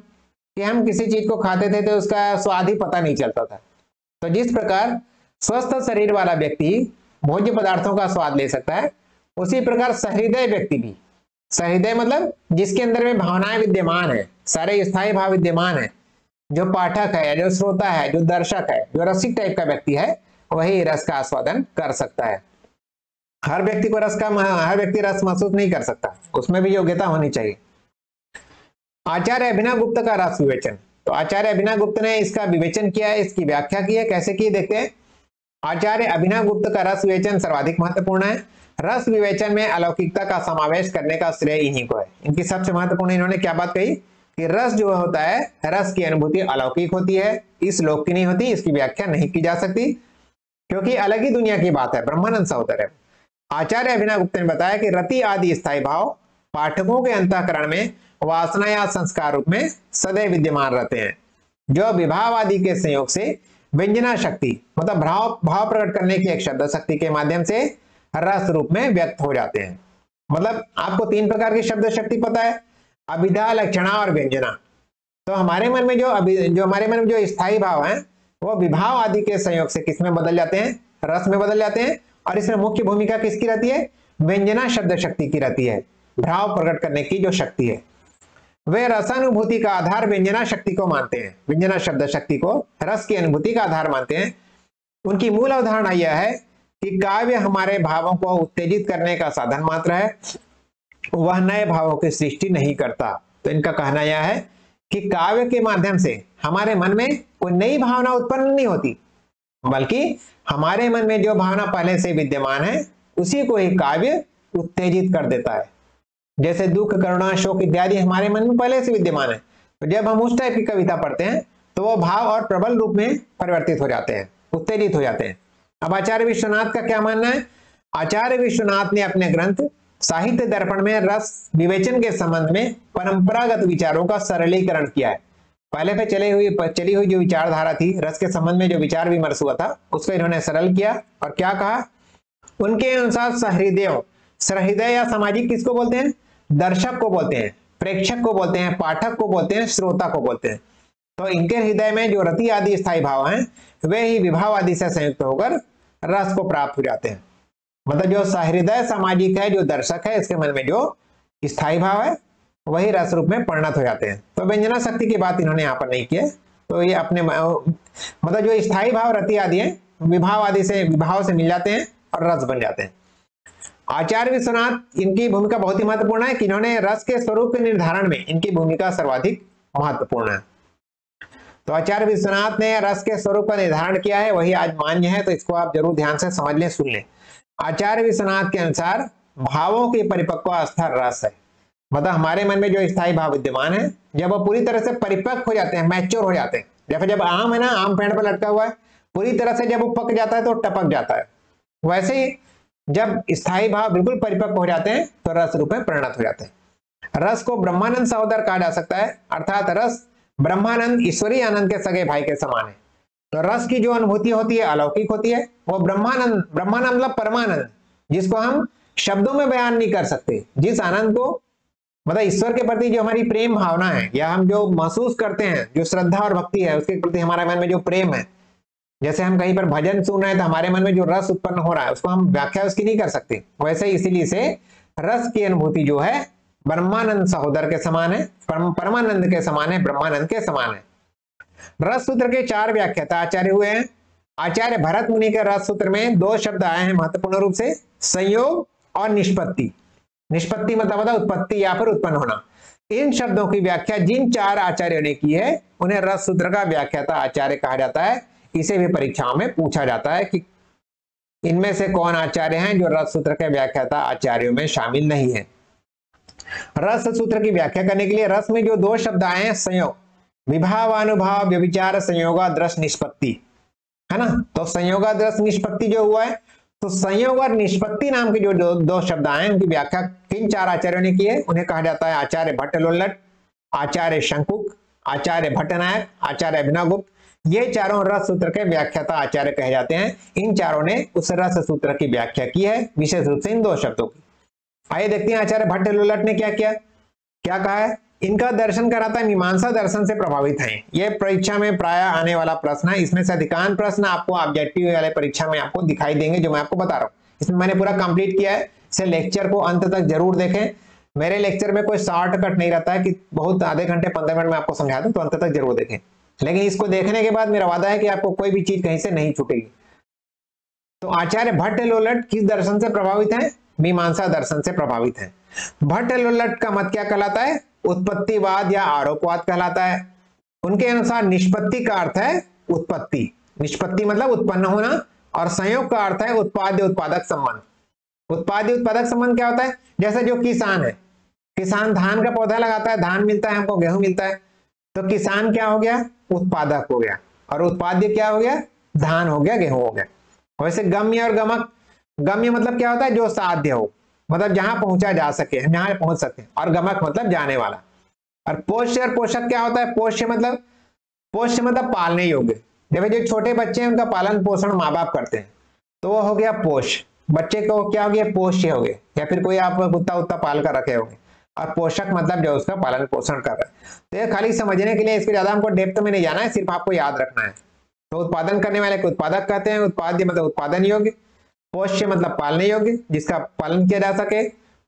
कि हम किसी चीज को खाते थे तो उसका स्वाद ही पता नहीं चलता था। तो जिस प्रकार स्वस्थ शरीर वाला व्यक्ति भोज्य पदार्थों का स्वाद ले सकता है, उसी प्रकार सहृदय व्यक्ति भी, सहृदय मतलब जिसके अंदर में भावनाएं विद्यमान है, सारे स्थायी भाव विद्यमान है, जो पाठक है, जो श्रोता है, जो दर्शक है, जो रसिक टाइप का व्यक्ति है, वही रस का आस्वादन कर सकता है। हर व्यक्ति को रस का हर व्यक्ति रस महसूस नहीं कर सकता, उसमें भी योग्यता होनी चाहिए। आचार्य अभिनवगुप्त का रस विवेचन, तो आचार्य अभिनवगुप्त ने इसका विवेचन किया है, इसकी व्याख्या की है। कैसे की देखते हैं। आचार्य अभिनवगुप्त का रस विवेचन सर्वाधिक महत्वपूर्ण है। रस विवेचन में अलौकिकता का समावेश करने का श्रेय इन्हीं को है। इनकी सबसे महत्वपूर्ण इन्होंने क्या बात कही कि रस जो होता है, रस की अनुभूति अलौकिक होती है, इस लोक की नहीं होती, इसकी व्याख्या नहीं की जा सकती, क्योंकि अलग ही दुनिया की बात है, ब्रह्मानंद सागर है। आचार्य अभिनवगुप्त ने बताया कि रति आदि स्थायी भाव पाठकों के अंतःकरण में वासना या संस्कार रूप में सदैव विद्यमान रहते हैं, जो विभाव आदि के संयोग से व्यंजना शक्ति मतलब भाव भाव प्रकट करने की एक शब्द शक्ति के माध्यम से रस रूप में व्यक्त हो जाते हैं। मतलब आपको तीन प्रकार की शब्द शक्ति पता है, अभिधा, लक्षणा और व्यंजना। तो हमारे मन में जो अभि जो हमारे मन में जो स्थायी भाव है वो विभाव आदि के संयोग से किसमें बदल जाते हैं, रस में बदल जाते हैं। और इसमें मुख्य भूमिका किसकी रहती है, व्यंजना शब्द शक्ति की रहती है, भाव प्रकट करने की जो शक्ति है। वे रसानुभूति का आधार व्यंजना शक्ति को मानते हैं, व्यंजना शब्द शक्ति को रस की अनुभूति का आधार मानते हैं। उनकी मूल अवधारणा यह है कि काव्य हमारे भावों को उत्तेजित करने का साधन मात्र है, वह नए भावों की सृष्टि नहीं करता। तो इनका कहना यह है कि काव्य के माध्यम से हमारे मन में कोई नई भावना उत्पन्न नहीं होती, बल्कि हमारे मन में जो भावना पहले से विद्यमान है उसी को ही काव्य उत्तेजित कर देता है। जैसे दुख, करुणा, शोक इत्यादि हमारे मन में पहले से विद्यमान है, तो जब हम उस टाइप की कविता पढ़ते हैं तो वो भाव और प्रबल रूप में परिवर्तित हो जाते हैं, उत्तेजित हो जाते हैं। अब आचार्य विश्वनाथ का क्या मानना है। आचार्य विश्वनाथ ने अपने ग्रंथ साहित्य दर्पण में रस विवेचन के संबंध में परंपरागत विचारों का सरलीकरण किया है। पहले पे चले हुई चली हुई जो विचारधारा थी, रस के संबंध में जो विचार विमर्श हुआ था, उसको इन्होंने सरल किया। और क्या कहा, उनके अनुसार सहृदय सहृदय या सामाजिक किसको बोलते हैं, दर्शक को बोलते हैं, प्रेक्षक को बोलते हैं, पाठक को बोलते हैं, श्रोता को बोलते हैं। तो इनके हृदय में जो रति आदि स्थायी भाव हैं, वे ही विभाव आदि से संयुक्त होकर रस को प्राप्त हो जाते हैं। मतलब जो सहृदय सामाजिक है, जो दर्शक है, इसके मन में जो स्थायी भाव है वही रस रूप में परिणत हो जाते हैं। तो व्यंजना शक्ति की बात इन्होंने यहाँ पर नहीं की है। तो ये अपने मतलब जो स्थायी भाव रति आदि है, विभाव आदि से विभाव से मिल जाते हैं और रस बन जाते हैं। आचार्य विश्वनाथ, इनकी भूमिका बहुत ही महत्वपूर्ण है कि इन्होंने रस के स्वरूप के निर्धारण में इनकी भूमिका सर्वाधिक महत्वपूर्ण है। तो आचार्य विश्वनाथ ने रस के स्वरूप का निर्धारण किया है, वही आज मान्य है, तो इसको आप जरूर ध्यान से समझ लें, सुन लें। आचार्य विश्वनाथ के अनुसार भावों की परिपक्व स्तर रस है। मतलब हमारे मन में जो स्थायी भाव विद्यमान है, जब वो पूरी तरह से परिपक्व हो जाते हैं, मैच्योर हो जाते हैं, जैसे जब आम है ना, आम पेड़ पर लटका हुआ है, पूरी तरह से जब वो पक जाता है तो टपक जाता है, वैसे ही जब स्थायी भाव बिल्कुल परिपक्व हो जाते हैं तो रस रूप में परिणत हो जाते हैं। रस को ब्रह्मानंद सहोदर कहा जा सकता है, अर्थात रस ब्रह्मानंद ईश्वरीय आनंद के सगे भाई के समान है। तो रस की जो अनुभूति होती है अलौकिक होती है, वो ब्रह्मानंद ब्रह्मानंद मतलब परमानंद, जिसको हम शब्दों में बयान नहीं कर सकते, जिस आनंद को मतलब ईश्वर के प्रति जो हमारी प्रेम भावना है, या हम जो महसूस करते हैं, जो श्रद्धा और भक्ति है, उसके प्रति हमारे मन में जो प्रेम है। जैसे हम कहीं पर भजन सुन रहे हैं तो हमारे मन में जो रस उत्पन्न हो रहा है, उसको हम व्याख्या उसकी नहीं कर सकते, वैसे इसीलिए से रस की अनुभूति जो है ब्रह्मानंद सहोदर के समान है, परमानंद के समान है, ब्रह्मानंद के समान है। रस सूत्र के चार व्याख्याता आचार्य हुए हैं। आचार्य भरत मुनि के रस सूत्र में दो शब्द आए हैं महत्वपूर्ण रूप से, संयोग और निष्पत्ति। निष्पत्ति मतलब होता है उत्पत्ति या फिर उत्पन्न होना। इन शब्दों की व्याख्या जिन चार आचार्यों ने की है उन्हें रस सूत्र का व्याख्याता आचार्य कहा जाता है। इसे भी परीक्षाओं में पूछा जाता है कि इनमें से कौन आचार्य हैं जो रस सूत्र के व्याख्याता आचार्यों में शामिल नहीं है। रस सूत्र की व्याख्या करने के लिए रस में जो दो शब्द आए हैं, संयोग, विभावानुभाव व्यभिचार संयोगादृश निष्पत्ति, है ना। तो संयोगादृश निष्पत्ति जो हुआ है, तो संयोग और निष्पत्ति नाम के जो दो, दो शब्द आए हैं उनकी व्याख्या किन चार आचार्यों ने की है उन्हें कहा जाता है आचार्य भट्ट लोल्लट, आचार्य शंकुक, आचार्य भट्ट नायक, आचार्य अभिनवगुप्त। ये चारों रस सूत्र के व्याख्याता आचार्य कहे जाते हैं। इन चारों ने उस रस सूत्र की व्याख्या की है, विशेष रूप से इन दो शब्दों की। आइए देखते हैं आचार्य भट्ट लोल्लट ने क्या किया, क्या कहा है। इनका दर्शन कराता है मीमांसा दर्शन से प्रभावित हैं। यह परीक्षा में प्राय आने वाला प्रश्न है। इसमें से अधिकांश प्रश्न आपको ऑब्जेक्टिव वाले परीक्षा में आपको दिखाई देंगे जो मैं आपको बता रहा हूँ। इसमें मैंने पूरा कंप्लीट किया है, इसे लेक्चर को अंत तक जरूर देखें। मेरे लेक्चर में कोई शॉर्टकट नहीं रहता है कि बहुत आधे घंटे पंद्रह मिनट में आपको समझा दूं, तो अंत तक जरूर देखें। लेकिन इसको देखने के बाद मेरा वादा है कि आपको कोई भी चीज कहीं से नहीं छूटेगी। तो आचार्य भट्ट लोल्लट किस दर्शन से प्रभावित हैं? मीमांसा दर्शन से प्रभावित हैं। भट्ट लोल्लट का मत क्या कहलाता है? उत्पत्तिवाद या आरोपवाद कहलाता है। उनके अनुसार निष्पत्ति का अर्थ है उत्पत्ति, निष्पत्ति मतलब उत्पन्न होना, और संयोग का अर्थ है उत्पाद्य उत्पादक संबंध। उत्पाद्य उत्पादक संबंध क्या होता है? जैसे जो किसान है, किसान धान का पौधा लगाता है, धान मिलता है, हमको गेहूं मिलता है, तो किसान क्या हो गया? उत्पादक हो गया। और उत्पाद्य क्या हो गया? धान हो गया, गेहूं हो गया। वैसे गम्य और गमक, गम्य मतलब क्या होता है? जो साध्य हो, मतलब जहां पहुंचा जा सके, जहां पहुंच सके, और गमक मतलब जाने वाला। और पोष्य और पोषक क्या होता है? पोष्य मतलब पोष्य मतलब पालने योग्य। जब जो छोटे बच्चे हैं उनका पालन पोषण माँ बाप करते हैं, तो वो हो गया पोष्य। बच्चे को क्या हो गया? पोष्य हो गए, या फिर कोई आप कुत्ता उत्ता पाल कर रखे होंगे। और पोषक मतलब जो उसका पालन पोषण कर रहा है। तो ये खाली समझने के लिए, इसके ज्यादा हमको डेप्थ में नहीं जाना है, सिर्फ आपको याद रखना है। तो उत्पादन करने वाले को उत्पादक कहते हैं, उत्पाद्य मतलब उत्पादन योग्य, पोष्य मतलब पालने योग्य जिसका पालन किया जा सके,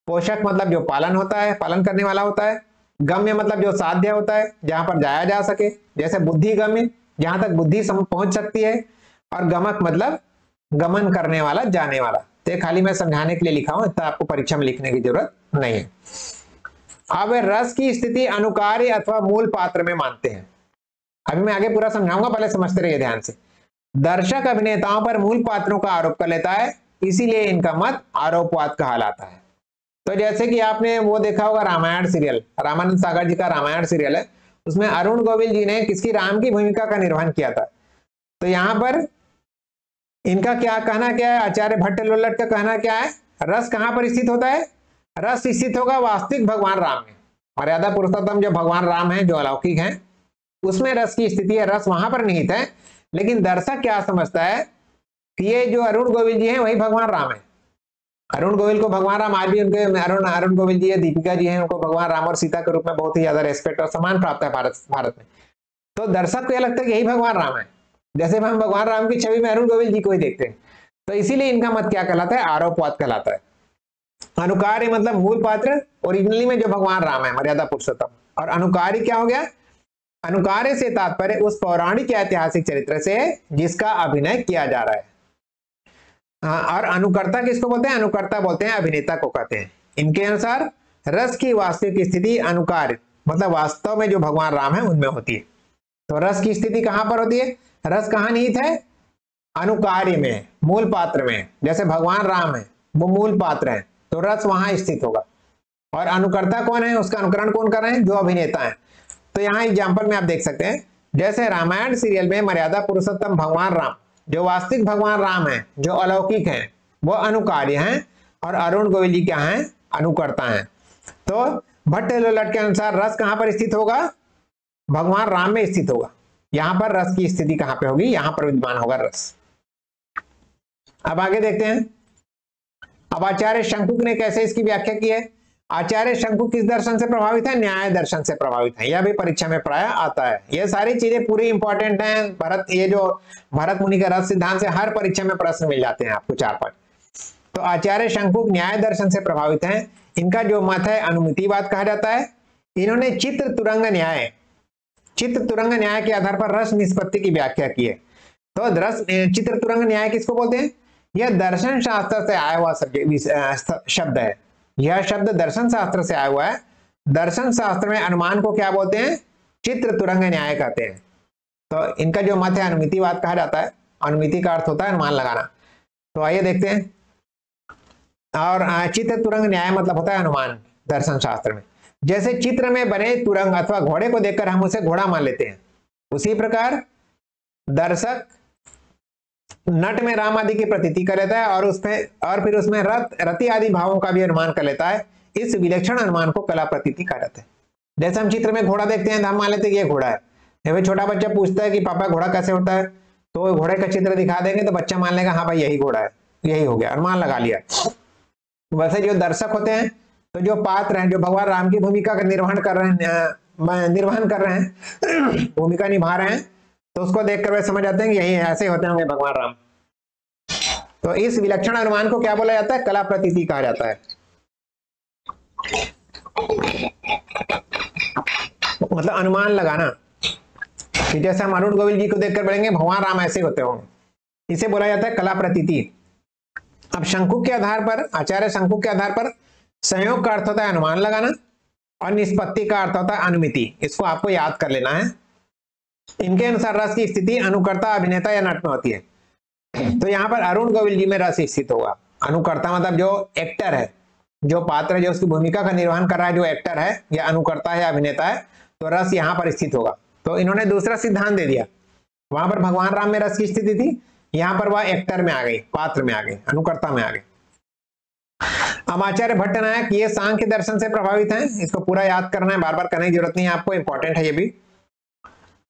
पोषक मतलब जो पालन होता है, पालन करने वाला होता है, गम्य मतलब जो साध्य होता है, जहां पर जाया जा सके, जैसे बुद्धि गम्य, जहां तक बुद्धि पहुंच सकती है, और गमक मतलब गमन करने वाला, जाने वाला। तो ये खाली मैं समझाने के लिए लिखा हूं, इतना आपको परीक्षा में लिखने की जरूरत नहीं है। अब रस की स्थिति अनुकार्य अथवा मूल पात्र में मानते हैं। अभी मैं आगे पूरा समझाऊंगा, पहले समझते रहिए ध्यान से। दर्शक अभिनेताओं पर मूल पात्रों का आरोप कर लेता है, इसीलिए इनका मत आरोपवाद कहलाता है। तो जैसे कि आपने वो देखा होगा रामायण सीरियल, रामानंद सागर जी का रामायण सीरियल है, उसमें अरुण गोविल जी ने किसकी, राम की भूमिका का निर्वहन किया था। तो यहाँ पर इनका क्या कहना क्या है, आचार्य भट्ट लोल्लट का कहना क्या है? रस कहाँ पर स्थित होता है? रस स्थित होगा वास्तविक भगवान राम में, मर्यादा पुरुषोत्तम जो भगवान राम है, जो अलौकिक है, उसमें रस की स्थिति है, रस वहां पर निहित है। लेकिन दर्शक क्या समझता है कि ये जो अरुण गोविल जी हैं वही भगवान राम है। अरुण गोविल को भगवान राम, आज भी उनके अरुण अरुण गोविल जी है, दीपिका जी हैं, उनको भगवान राम और सीता के रूप में बहुत ही ज्यादा रेस्पेक्ट और सम्मान प्राप्त है भारत भारत में। तो दर्शक को यह लगता है कि यही भगवान राम है, जैसे हम भगवान राम की छवि में अरुण गोविल जी को ही देखते हैं। तो इसीलिए इनका मत क्या कहलाता है? आरोपवाद कहलाता है। अनुकार्य मतलब मूल पात्र, ओरिजिनली में जो भगवान राम है, मर्यादा पुरुषोत्तम। और अनुकार्य क्या हो गया? अनुकार्य से तात्पर्य उस पौराणिक ऐतिहासिक चरित्र से जिसका अभिनय किया जा रहा है। और अनुकर्ता किसको बोलते हैं? अनुकर्ता बोलते हैं अभिनेता को कहते हैं। इनके अनुसार रस की वास्तविक स्थिति अनुकार्य मतलब वास्तव में जो भगवान राम है उनमें होती है। तो रस की स्थिति कहां पर होती है? रस कहां निहित है? अनुकार्य में, मूल पात्र में। जैसे भगवान राम है वो मूल पात्र है, तो रस वहां स्थित होगा। और अनुकर्ता कौन है? उसका अनुकरण कौन कर रहे हैं? जो अभिनेता है। तो यहाँ एग्जाम्पल में आप देख सकते हैं, जैसे रामायण सीरियल में मर्यादा पुरुषोत्तम भगवान राम, जो वास्तविक भगवान राम है, जो अलौकिक है, वो अनुकार्य हैं, और अरुण गोविल जी क्या हैं? अनुकर्ता हैं। तो भट्ट लोल्लट के अनुसार रस कहाँ पर स्थित होगा? भगवान राम में स्थित होगा। यहाँ पर रस की स्थिति कहाँ पे होगी? यहाँ पर विद्यमान होगा रस। अब आगे देखते हैं, अब आचार्य शंकुक ने कैसे इसकी व्याख्या की है। आचार्य शंकुक किस दर्शन से प्रभावित है? न्याय दर्शन से प्रभावित है। यह भी परीक्षा में प्राय आता है। ये सारी चीजें पूरी इंपॉर्टेंट हैं। भरत, ये जो भरत मुनि का रस सिद्धांत से हर परीक्षा में प्रश्न मिल जाते हैं आपको चार पांच। तो आचार्य शंकुक न्याय दर्शन से प्रभावित हैं। इनका जो मत है अनुमितिवाद कहा जाता है। इन्होंने चित्र तुरंग न्याय चित्र तुरंग न्याय के आधार पर रस निष्पत्ति की व्याख्या की है। तो दृश्य चित्र तुरंग न्याय किसको बोलते हैं? यह दर्शन शास्त्र से आया हुआ शब्द है। यह शब्द दर्शन शास्त्र से आया हुआ है। दर्शन शास्त्र में अनुमान को क्या बोलते हैं? चित्र तुरंग न्याय कहते हैं। तो इनका जो मत है अनुमितिवाद कहा जाता है। अनुमिति का अर्थ होता है अनुमान लगाना। तो आइए देखते हैं। और चित्र तुरंग न्याय मतलब होता है अनुमान दर्शन शास्त्र में। जैसे चित्र में बने तुरंग अथवा घोड़े को देखकर हम उसे घोड़ा मान लेते हैं, उसी प्रकार दर्शक नट में राम आदि की प्रतीति कर लेता है और उसमें और फिर उसमें रथ रति आदि भावों का भी अनुमान कर लेता है। इस विलक्षण अनुमान को कला प्रतीति कहा जाता है। जैसे हम चित्र में घोड़ा देखते हैं तो हम मान लेते हैं कि ये घोड़ा है। जब छोटा बच्चा पूछता है कि पापा घोड़ा कैसे होता है, तो घोड़े का चित्र दिखा देंगे तो बच्चा मान लेगा हाँ भाई यही घोड़ा है, यही हो गया, अनुमान लगा लिया। वैसे जो दर्शक होते हैं तो जो पात्र हैं, जो भगवान राम की भूमिका का निर्वहन कर रहे हैं निर्वहन कर रहे हैं भूमिका निभा रहे हैं, तो उसको देखकर वे समझ जाते हैं कि यही ऐसे होते होंगे भगवान राम। तो इस विलक्षण अनुमान को क्या बोला जाता है? कला प्रतीति कहा जाता है। मतलब अनुमान लगाना कि जैसे हम अरुण गोविल जी को देखकर बोलेंगे भगवान राम ऐसे होते होंगे, इसे बोला जाता है कला प्रतीति। अब शंकुक के आधार पर, आचार्य शंकुक के आधार पर संयोग का अर्थ होता है अनुमान लगाना और निष्पत्ति का अर्थ होता है अनुमिति। इसको आपको याद कर लेना है। इनके अनुसार रस की स्थिति अनुकर्ता, अभिनेता या नट में होती है। तो यहाँ पर अरुण गोविल जी में रस स्थित होगा। अनुकर्ता मतलब जो एक्टर है, जो पात्र है, जो उसकी भूमिका का निर्वहन कर रहा है, जो एक्टर है या अनुकर्ता है, अभिनेता है, तो रस यहाँ पर स्थित होगा। तो इन्होंने दूसरा सिद्धांत दे दिया। वहां पर भगवान राम में रस की स्थिति थी, यहाँ पर वह एक्टर में आ गई, पात्र में आ गई, अनुकर्ता में आ गई। अब आचार्य भट्ट नायक ये सांख्य दर्शन से प्रभावित हैं। इसको पूरा याद करना है, बार बार करने की जरूरत नहीं है आपको, इंपॉर्टेंट है ये भी।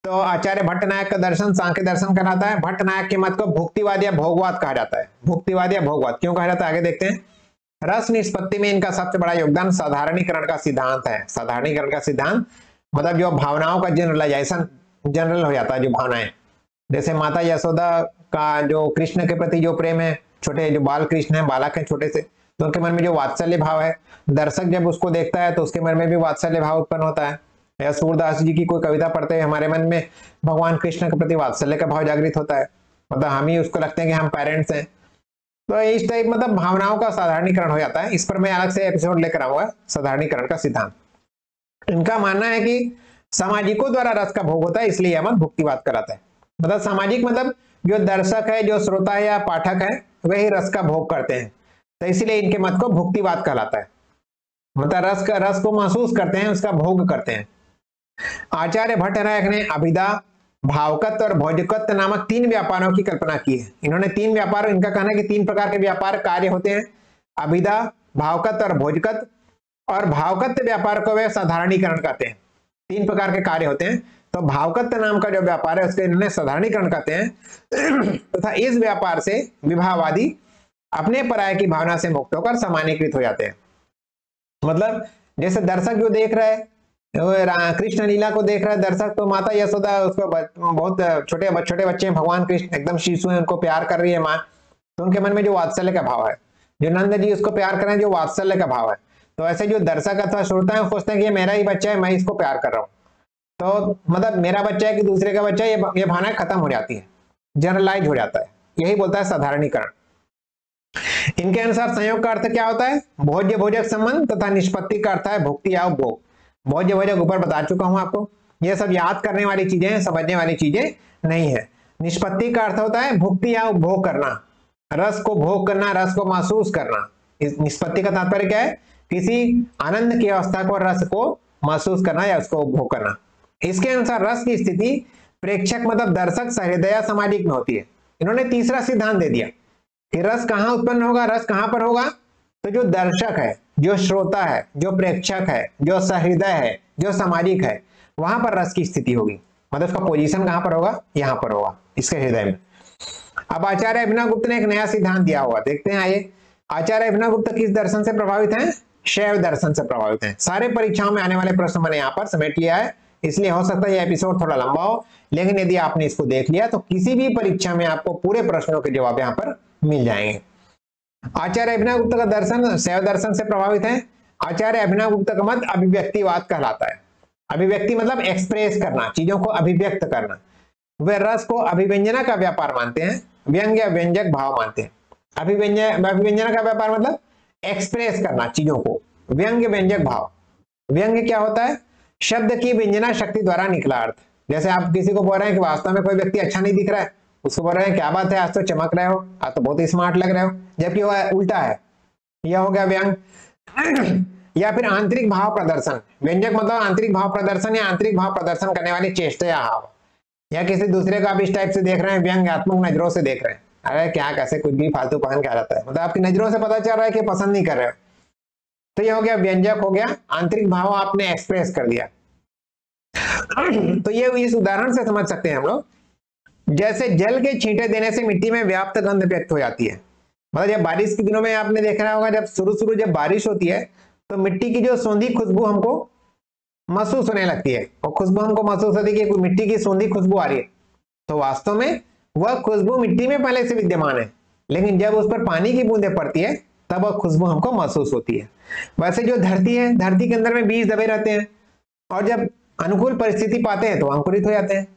तो आचार्य भट्ट नायक का दर्शन सांख्य दर्शन कहलाता है। भट्ट नायक के मत को भुक्तिवाद या भोगवाद कहा जाता है। भुक्तिवाद या भोगवाद क्यों कहा जाता है आगे देखते हैं। रस निष्पत्ति में इनका सबसे बड़ा योगदान साधारणीकरण का सिद्धांत है। साधारणीकरण का सिद्धांत मतलब जो भावनाओं का जनरलाइजेशन, जनरल हो जाता है जो भावनाएं। जैसे माता यशोदा का जो कृष्ण के प्रति जो प्रेम है, छोटे जो बाल कृष्ण है, बालक है छोटे से, तो उनके मन में जो वात्सल्य भाव है, दर्शक जब उसको देखता है तो उसके मन में भी वात्सल्य भाव उत्पन्न होता है। या सूरदास जी की कोई कविता पढ़ते हैं हमारे मन में भगवान कृष्ण के प्रति वात्सल्य का भाव जागृत होता है, मतलब हम ही उसको लगते हैं कि हम पेरेंट्स हैं। तो इस टाइप मतलब भावनाओं का साधारणीकरण हो जाता है। इस पर मैं अलग से एपिसोड लेकर आऊंगा, साधारणीकरण का सिद्धांत। इनका मानना है कि सामाजिकों द्वारा रस का भोग होता है, इसलिए यह मत भुक्तिवाद कराता है। मतलब सामाजिक मतलब जो दर्शक है, जो श्रोता है या पाठक है, वही रस का भोग करते हैं, तो इसीलिए इनके मत को भुक्तिवाद कहलाता है। मतलब रस का रस को महसूस करते हैं, उसका भोग करते हैं। आचार्य भट्ट नायक ने अभिधा, भावकत्व और भोजकत्व नामक तीन व्यापारों की कल्पना की है। इन्होंने तीन व्यापार, इनका कहना है कि तीन प्रकार के व्यापार कार्य होते हैं, अभिधा, भावकत्व और भोजकत्व। और भावकत्व व्यापार को वे साधारणीकरण कहते हैं। तीन प्रकार के कार्य होते हैं, तो भावकत्व नाम का जो व्यापार है उसके इन्होंने साधारणीकरण कहते हैं तथा तो इस व्यापार से विभावादी अपने पराये की भावना से मुक्त होकर सामान्यकृत हो जाते हैं। मतलब जैसे दर्शक जो देख रहा है कृष्ण लीला को देख रहा है दर्शक, तो माता यशोदा उसको बहुत छोटे छोटे बच्चे हैं, भगवान कृष्ण एकदम शिशु हैं, उनको प्यार कर रही है माँ, तो उनके मन में जो वात्सल्य का भाव है, जो नंद जी उसको प्यार कर रहे हैं, जो वात्सल्य का भाव है। तो ऐसे जो दर्शक अथवा श्रोता है वो सोचते हैं कि ये मेरा ही बच्चा है, मैं इसको प्यार कर रहा हूँ, तो मतलब मेरा बच्चा है कि दूसरे का बच्चा, ये ये भावना खत्म हो जाती है, जनरलाइज हो जाता है। यही बोलता है साधारणीकरण। इनके अनुसार संयोग का अर्थ क्या होता है? भोज्य भोजक संबंध तथा निष्पत्ति का अर्थ है भुक्ति या उपभोग। भोज्य भोजक ऊपर बता चुका हूं आपको, यह सब याद करने वाली चीजें हैं, समझने वाली चीजें नहीं है। निष्पत्ति का अर्थ होता है भुक्ति या उपभोग करना, रस को भोग करना, रस को महसूस करना। इस निष्पत्ति का तात्पर्य क्या है? किसी आनंद की अवस्था को, रस को महसूस करना या उसको उपभोग करना। इसके अनुसार रस की स्थिति प्रेक्षक मतलब दर्शक, सहृदय या सामाजिक में होती है। इन्होंने तीसरा सिद्धांत दे दिया कि रस कहाँ उत्पन्न होगा, रस कहाँ पर होगा, तो जो दर्शक है, जो श्रोता है, जो प्रेक्षक है, जो सहृदय है, जो सामाजिक है, वहां पर रस की स्थिति होगी। मतलब उसका पोजीशन कहाँ पर होगा? यहाँ पर होगा, इसके हृदय में। अब आचार्य अभिनवगुप्त ने एक नया सिद्धांत दिया हुआ, देखते हैं आइए। आचार्य अभिनवगुप्त किस दर्शन से प्रभावित हैं? शैव दर्शन से प्रभावित हैं। सारे परीक्षाओं में आने वाले प्रश्न मैंने यहाँ पर समेट लिया है, इसलिए हो सकता है यह एपिसोड थोड़ा लंबा हो, लेकिन यदि आपने इसको देख लिया तो किसी भी परीक्षा में आपको पूरे प्रश्नों के जवाब यहाँ पर मिल जाएंगे। आचार्य अभिनवगुप्त का दर्शन शैव दर्शन से प्रभावित है। आचार्य अभिनवगुप्त का मत अभिव्यक्तिवाद कहलाता है। अभिव्यक्ति मतलब एक्सप्रेस करना, चीजों को अभिव्यक्त करना। वे रस को अभिव्यंजना का व्यापार मानते हैं, व्यंग या व्यंजक भाव मानते हैं। अभिव्यंजन अभिव्यंजना का व्यापार मतलब एक्सप्रेस करना चीजों को, व्यंग व्यंजक भाव। व्यंग क्या होता है? शब्द की व्यंजना शक्ति द्वारा निकला अर्थ। जैसे आप किसी को बोल रहे हैं कि वास्तव में कोई व्यक्ति अच्छा नहीं दिख रहा है, उसको बोल रहे हैं क्या बात है आज तो चमक रहे हो, आज तो बहुत ही स्मार्ट लग रहे हो, जबकि वह उल्टा है। यह हो गया व्यंग। या फिर आंतरिक भाव प्रदर्शन। व्यंजक मतलब आंतरिक भाव प्रदर्शन या आंतरिक भाव प्रदर्शन करने वाली चेष्टा या हाव। या किसी दूसरे को आप इस टाइप से देख रहे हैं, व्यंग्यात्मक नजरों से देख रहे हैं, अरे क्या कैसे कुछ भी फालतू पहन के आ जाता है, मतलब आपकी नजरों से पता चल रहा है कि पसंद नहीं कर रहे हो। तो यह हो गया व्यंजक, हो गया आंतरिक भाव आपने एक्सप्रेस कर दिया। तो ये इस उदाहरण से समझ सकते हैं हम लोग, जैसे जल के छींटे देने से मिट्टी में व्याप्त गंध व्यक्त हो जाती है। मतलब जब बारिश के दिनों में आपने देखा होगा, जब शुरू शुरू जब बारिश होती है तो मिट्टी की जो सौंधी खुशबू हमको महसूस होने लगती है, और खुशबू हमको महसूस होती है कि मिट्टी की सौंधी खुशबू आ रही है। तो वास्तव में वह खुशबू मिट्टी में पहले से विद्यमान है, लेकिन जब उस पर पानी की बूंदें पड़ती है तब वह खुशबू हमको महसूस होती है। वैसे जो धरती है, धरती के अंदर में बीज दबे रहते हैं, और जब अनुकूल परिस्थिति पाते हैं तो अंकुरित हो जाते हैं।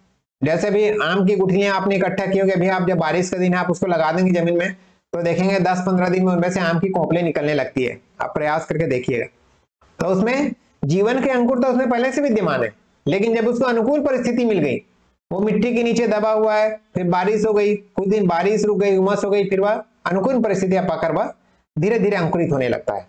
जैसे अभी आम की गुठलियां आपने इकट्ठा की होगी, अभी आप जब बारिश का दिन आप उसको लगा देंगे जमीन में तो देखेंगे दस पंद्रह दिन में उनमें से आम की कोपले निकलने लगती है। आप प्रयास करके देखिएगा। तो उसमें जीवन के अंकुर तो उसमें पहले से विद्यमान है, लेकिन जब उसको अनुकूल परिस्थिति मिल गई, वो मिट्टी के नीचे दबा हुआ है, फिर बारिश हो गई, कुछ दिन बारिश रुक गई, उमस हो गई, फिर वह अनुकूल परिस्थितियां पाकर वह धीरे धीरे अंकुरित होने लगता है।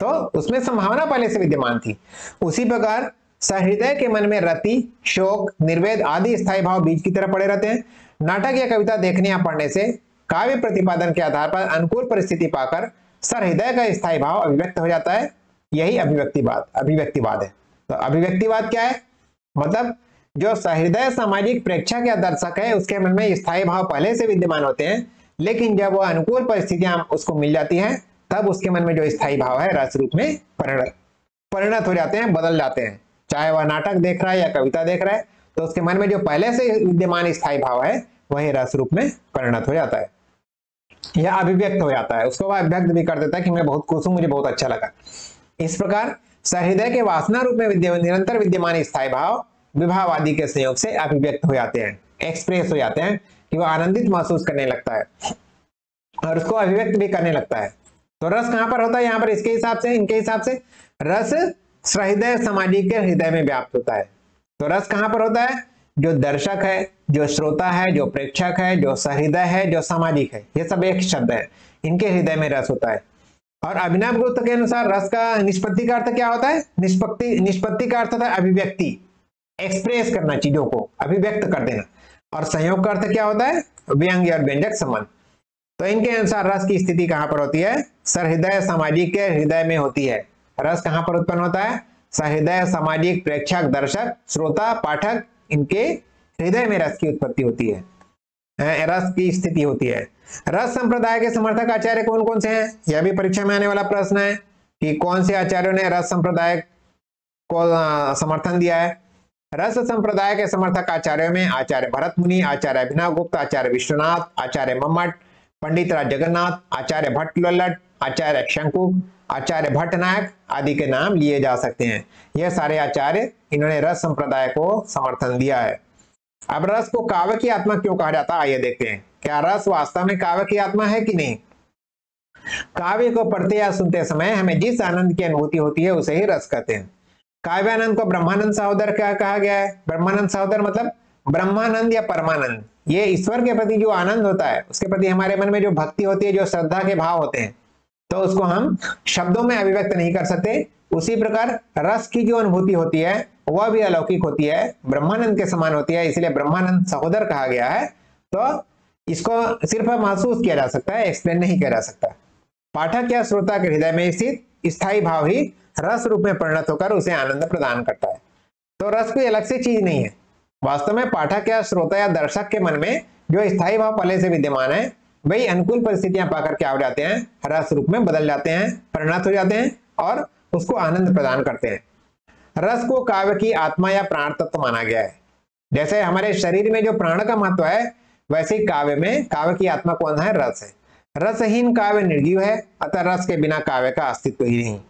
तो उसमें संभावना पहले से विद्यमान थी। उसी प्रकार सहृदय के मन में रति, शोक, निर्वेद आदि स्थायी भाव बीज की तरह पड़े रहते हैं। नाटक या कविता देखने या पढ़ने से काव्य प्रतिपादन के आधार पर अनुकूल परिस्थिति पाकर सहृदय का स्थायी भाव अभिव्यक्त हो जाता है। यही अभिव्यक्तिवाद अभिव्यक्तिवाद है। तो अभिव्यक्तिवाद क्या है? मतलब जो सहृदय सामाजिक प्रेक्षा के दर्शक है, उसके मन में स्थायी भाव पहले से विद्यमान होते हैं, लेकिन जब वह अनुकूल परिस्थितियां उसको मिल जाती हैं तब उसके मन में जो स्थायी भाव है रस रूप में परिणत हो जाते हैं, बदल जाते हैं। चाहे वह नाटक देख रहा है या कविता देख रहा है, तो उसके मन में जो पहले से विद्यमान स्थायी भाव है वही रस रूप में परिणत हो जाता है या अभिव्यक्त हो जाता है। उसको वह अभिव्यक्त भी कर देता है कि मैं बहुत खुश हूं, मुझे बहुत अच्छा लगा। इस प्रकार सहृदय के वासना रूप में निरंतर विद्यमान स्थायी भाव विभाव आदि के संयोग से अभिव्यक्त हो जाते हैं, एक्सप्रेस हो जाते हैं कि वह आनंदित महसूस करने लगता है और उसको अभिव्यक्त भी करने लगता है। तो रस कहां पर होता है? यहाँ पर इसके हिसाब से, इनके हिसाब से रस सहृदय सामाजिक के हृदय में व्याप्त होता है। तो रस कहां पर होता है? जो दर्शक है, जो श्रोता है, जो प्रेक्षक है, जो सहृदय है, जो सामाजिक है, ये सब एक शब्द है, इनके हृदय में रस होता है। और अभिनवगुप्त के अनुसार रस का निष्पत्ति का अर्थ क्या होता है? निष्पत्ति निष्पत्ति का अर्थ होता है अभिव्यक्ति, एक्सप्रेस करना, चीजों को अभिव्यक्त कर देना। और संयोग का अर्थ क्या होता है? व्यंग्य और व्यंजक संबंध। तो इनके अनुसार रस की स्थिति कहां पर होती है? सहृदय सामाजिक के हृदय में होती है। रस कहां पर उत्पन्न होता है? सहृदय सामाजिक प्रेक्षक, दर्शक, श्रोता, पाठक, इनके हृदय में रस की उत्पत्ति होती है, रस की स्थिति होती है। रस संप्रदाय के समर्थक आचार्य कौन कौन से हैं? यह भी परीक्षा में आने वाला प्रश्न है कि कौन से आचार्यों ने रस संप्रदाय को समर्थन दिया है। रस संप्रदाय के समर्थक आचार्यों में आचार्य भरत मुनि, आचार्य अभिनवगुप्त, आचार्य विश्वनाथ, आचार्य मम्मट, पंडित राज जगन्नाथ, आचार्य भट्ट लोल्लट, आचार्य शंकुक, आचार्य भट्ट नायक आदि के नाम लिए जा सकते हैं। यह सारे आचार्य, इन्होंने रस संप्रदाय को समर्थन दिया है। अब रस को काव्य की आत्मा क्यों कहा जाता है, आइए देखते हैं। क्या रस वास्तव में काव्य की आत्मा है कि नहीं? काव्य को पढ़ते या सुनते समय हमें जिस आनंद की अनुभूति होती है उसे ही रस कहते हैं। काव्यानंद को ब्रह्मानंद सहोदर क्या कहा गया है? ब्रह्मानंद सहोदर मतलब ब्रह्मानंद या परमानंद। ये ईश्वर के प्रति जो आनंद होता है, उसके प्रति हमारे मन में जो भक्ति होती है, जो श्रद्धा के भाव होते हैं, तो उसको हम शब्दों में अभिव्यक्त नहीं कर सकते। उसी प्रकार रस की जो अनुभूति होती है वह भी अलौकिक होती है, ब्रह्मानंद के समान होती है, इसलिए ब्रह्मानंद सहोदर कहा गया है। तो इसको सिर्फ महसूस किया जा सकता है, एक्सप्लेन नहीं किया जा सकता। पाठक या श्रोता के हृदय में स्थित स्थायी भाव ही रस रूप में परिणत होकर उसे आनंद प्रदान करता है। तो रस कोई अलग से चीज नहीं है। वास्तव में पाठक या श्रोता या दर्शक के मन में जो स्थायी भाव पहले से विद्यमान है, वही अनुकूल परिस्थितियां पाकर क्या हो जाते हैं? रस रूप में बदल जाते हैं, परिणत हो जाते हैं और उसको आनंद प्रदान करते हैं। रस को काव्य की आत्मा या प्राण तत्व माना गया है। जैसे हमारे शरीर में जो प्राण का महत्व है, वैसे ही काव्य में काव्य की आत्मा कौन है? रस है। रसहीन काव्य निर्जीव है, अतः रस के बिना काव्य का अस्तित्व ही नहीं।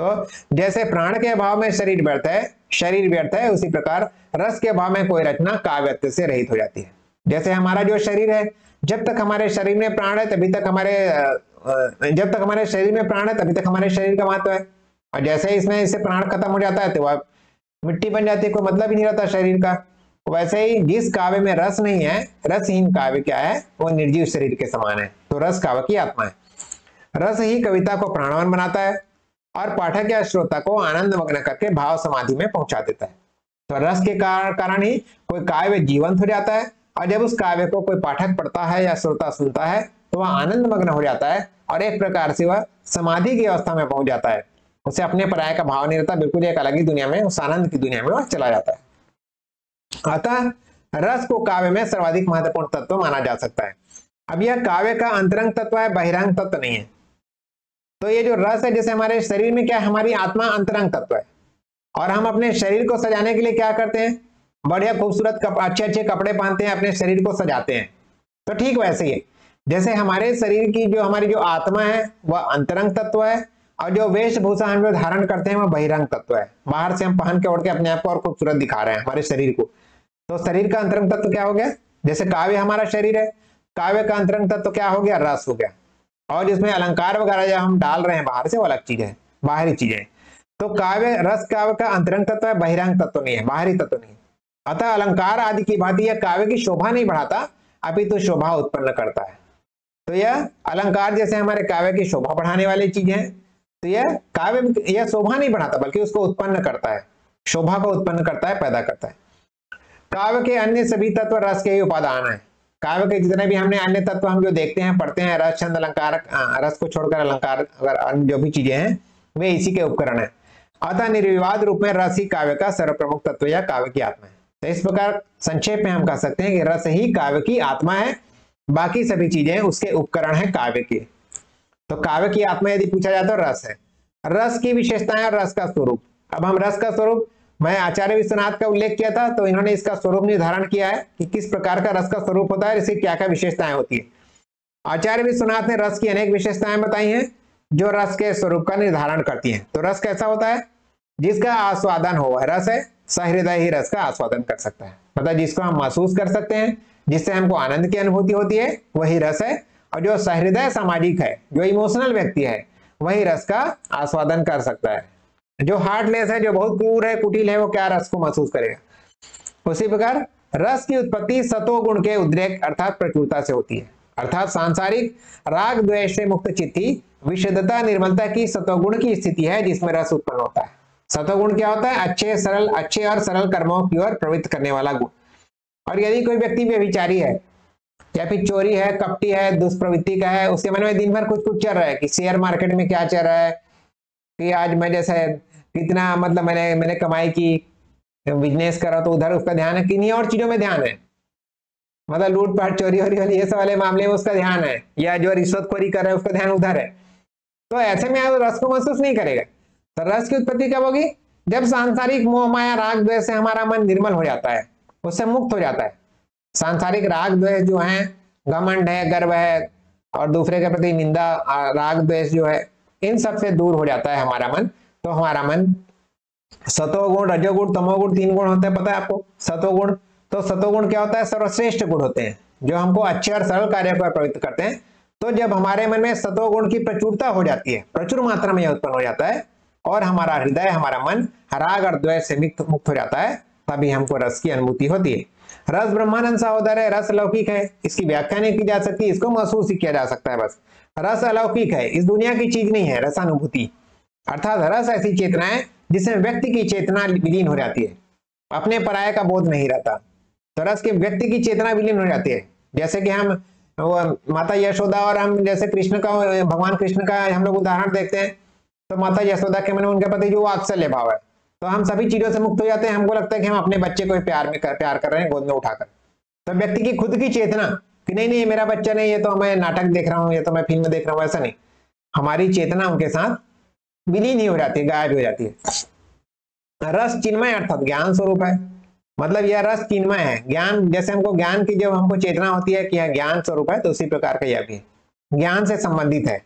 तो जैसे प्राण के अभाव में शरीर व्यर्थ है, शरीर व्यर्थ है, उसी प्रकार रस के अभाव में कोई रचना काव्यत्व से रहित हो जाती है। जैसे हमारा जो शरीर है, जब तक हमारे शरीर में प्राण है तभी तक हमारे जब तक हमारे शरीर में प्राण है तभी तक हमारे शरीर का महत्व है, और जैसे इसमें इससे प्राण खत्म हो जाता है तो वह मिट्टी बन जाती है, कोई मतलब ही नहीं रहता शरीर का। वैसे ही जिस काव्य में रस नहीं है, रसहीन काव्य क्या है, वो निर्जीव शरीर के समान है। तो रस काव्य की आत्मा है। रस ही कविता को प्राणवान बनाता है और पाठक या श्रोता को आनंद मग्न करके भाव समाधि में पहुंचा देता है। तो रस के कारण ही कोई काव्य जीवंत हो जाता है, और जब उस काव्य को कोई पाठक पढ़ता है या श्रोता सुनता है तो वह आनंद मग्न हो जाता है और एक प्रकार से वह समाधि की अवस्था में पहुंच जाता है। उसे अपने पराये का भाव नहीं रहता, बिल्कुल एक अलग ही दुनिया में, उस आनंद की दुनिया में वह चला जाता है। अतः रस को काव्य में सर्वाधिक महत्वपूर्ण तत्व माना जा सकता है। अब यह काव्य का अंतरंग तत्व है, बहिरंग तत्व नहीं है। तो ये जो रस है, जैसे हमारे शरीर में क्या है, हमारी आत्मा अंतरंग तत्व है, और हम अपने शरीर को सजाने के लिए क्या करते हैं, बढ़िया खूबसूरत कप, अच्छे अच्छे कपड़े पहनते हैं, अपने शरीर को सजाते हैं। तो ठीक वैसे ही जैसे हमारे शरीर की जो हमारी जो आत्मा है वह अंतरंग तत्व है, और जो वेशभूषा हम जो धारण करते हैं वह बहिरंग तत्व है। बाहर से हम पहन के ओढ़ के अपने आप को और खूबसूरत दिखा रहे हैं हमारे शरीर को। तो शरीर का अंतरंग तत्व क्या हो गया, जैसे काव्य हमारा शरीर है, काव्य का अंतरंग तत्व क्या हो गया, रस हो गया। और जिसमें अलंकार वगैरह जो हम डाल रहे हैं बाहर से, वो अलग चीज है, बाहरी चीजें। तो काव्य रस काव्य का अंतरंग तत्व है, बहिरंग तत्व नहीं है, बाहरी तत्व नहीं है। अतः अलंकार आदि की भांति यह काव्य की शोभा नहीं बढ़ाता, अपितु तो शोभा उत्पन्न करता है। तो यह अलंकार जैसे हमारे काव्य की शोभा बढ़ाने वाली चीज है, तो यह काव्य यह शोभा नहीं बढ़ाता बल्कि उसको उत्पन्न करता है, शोभा को उत्पन्न करता है, पैदा करता है। काव्य के अन्य सभी तत्व रस के ही उपादान है। काव्य के जितने भी हमने अन्य तत्व हम जो देखते हैं, पढ़ते हैं, रस छंद अलंकार, रस को छोड़कर अलंकार अगर जो भी चीजें हैं वे इसी के उपकरण है। अतः निर्विवाद रूप में रस ही काव्य का सर्वप्रमुख तत्व या काव्य की आत्मा है। तो इस प्रकार संक्षेप में हम कह सकते हैं कि रस ही काव्य की आत्मा है, बाकी सभी चीजें उसके उपकरण है काव्य के। तो काव्य की आत्मा यदि पूछा जाए तो रस है। रस की विशेषताएं और रस का स्वरूप। अब हम रस का स्वरूप, मैं आचार्य विश्वनाथ का उल्लेख किया था, तो इन्होंने इसका स्वरूप निर्धारण किया है कि किस प्रकार का रस का स्वरूप होता है, इसकी क्या क्या विशेषताएं होती है। आचार्य विश्वनाथ ने रस की अनेक विशेषताएं बताई हैं जो रस के स्वरूप का निर्धारण करती हैं। तो रस कैसा होता है, जिसका आस्वादन हो, वह रस है। सहृदय ही रस का आस्वादन कर सकता है, मतलब जिसको हम महसूस कर सकते हैं, जिससे हमको आनंद की अनुभूति होती है, वही रस है। और जो सहृदय सामाजिक है, जो इमोशनल व्यक्ति है, वही रस का आस्वादन कर सकता है। जो हार्टलेस है, जो बहुत क्रूर है, कुटिल है, वो क्या रस को महसूस करेगा। उसी प्रकार रस की उत्पत्ति सतोगुण के उद्रेक अर्थात प्रचुरता से होती है, अर्थात सांसारिक राग द्वेष से मुक्त चित्ती विशुद्धता निर्मलता की सतोगुण की स्थिति है जिसमें रस उत्पन्न होता है। सतोगुण क्या होता है, अच्छे सरल अच्छे और सरल कर्मों की ओर प्रवृत्त करने वाला गुण। और यदि कोई व्यक्ति व्यभिचारी है या फिर चोरी है, कपटी है, दुष्प्रवृत्ति का है, उसके मन में दिन भर कुछ कुछ चल रहा है कि शेयर मार्केट में क्या चल रहा है, कि आज मैं जैसे कितना मतलब मैंने मैंने कमाई की, बिजनेस करा, तो उधर उसका ध्यान है कि नहीं, और चीजों में ध्यान है, मतलब लूटपाट चोरी वोरी वाली ये सब वाले मामले में उसका ध्यान है, या जो रिश्वतखोरी कर रहा है उसका ध्यान उधर है। तो ऐसे में आप रस को महसूस नहीं करेगा। तो रस की उत्पत्ति कब होगी, जब सांसारिक मोह माया राग द्वेष से हमारा मन निर्मल हो जाता है, उससे मुक्त हो जाता है। सांसारिक राग द्वेष जो है, घमंड है, गर्व है, और दूसरे के प्रति निंदा राग द्वेष जो है, इन सब से दूर हो जाता है हमारा मन। तो हमारा मन सतोगुण रजोगुण तमोगुण, तीन गुण होते हैं, पता है आपको, सतोगुण। तो सतोगुण क्या होता है, सर्वश्रेष्ठ गुण होते हैं जो हमको अच्छे और सरल कार्य पर प्रवृत्त करते हैं। तो जब हमारे मन में सतोगुण की प्रचुरता हो जाती है, प्रचुर मात्रा में उत्पन्न हो जाता है, और हमारा हृदय हमारा मन राग और द्वेष से मुक्त हो जाता है, तभी हमको रस की अनुभूति होती है। रस ब्रह्मानंद सागर है, रस लौकिक है, इसकी व्याख्या नहीं की जा सकती, इसको महसूस ही किया जा सकता है बस। रस अलौकिक है, इस दुनिया की चीज नहीं है रसानुभूति, अर्थात रस ऐसी चेतना है जिसमें व्यक्ति की चेतना विलीन हो जाती है, अपने पराये का बोध नहीं रहता। तो रस के व्यक्ति की चेतना विलीन हो जाती है, जैसे कि हम वो माता यशोदा और हम जैसे कृष्ण का, भगवान कृष्ण का हम लोग उदाहरण देखते हैं। तो माता यशोदा के मन में उनके प्रति जो वात्सल्य भाव है, तो हम सभी चीजों से मुक्त हो जाते हैं, हमको लगता है कि हम अपने बच्चे को प्यार में कर, प्यार कर रहे हैं, गोद में उठाकर। तो व्यक्ति की खुद की चेतना कि नहीं नहीं मेरा बच्चा नहीं, ये तो मैं नाटक देख रहा हूँ, ये तो मैं फिल्म देख रहा हूँ, ऐसा नहीं, हमारी चेतना उनके साथ विलीन ही हो जाती है, गायब हो जाती है। रस चिन्मय अर्थात ज्ञान स्वरूप है, मतलब यह रस चिन्मय है, ज्ञान, जैसे हमको ज्ञान की जब हमको चेतना होती है कि यह ज्ञान स्वरूप है, तो उसी प्रकार का यह भी है, ज्ञान से संबंधित है।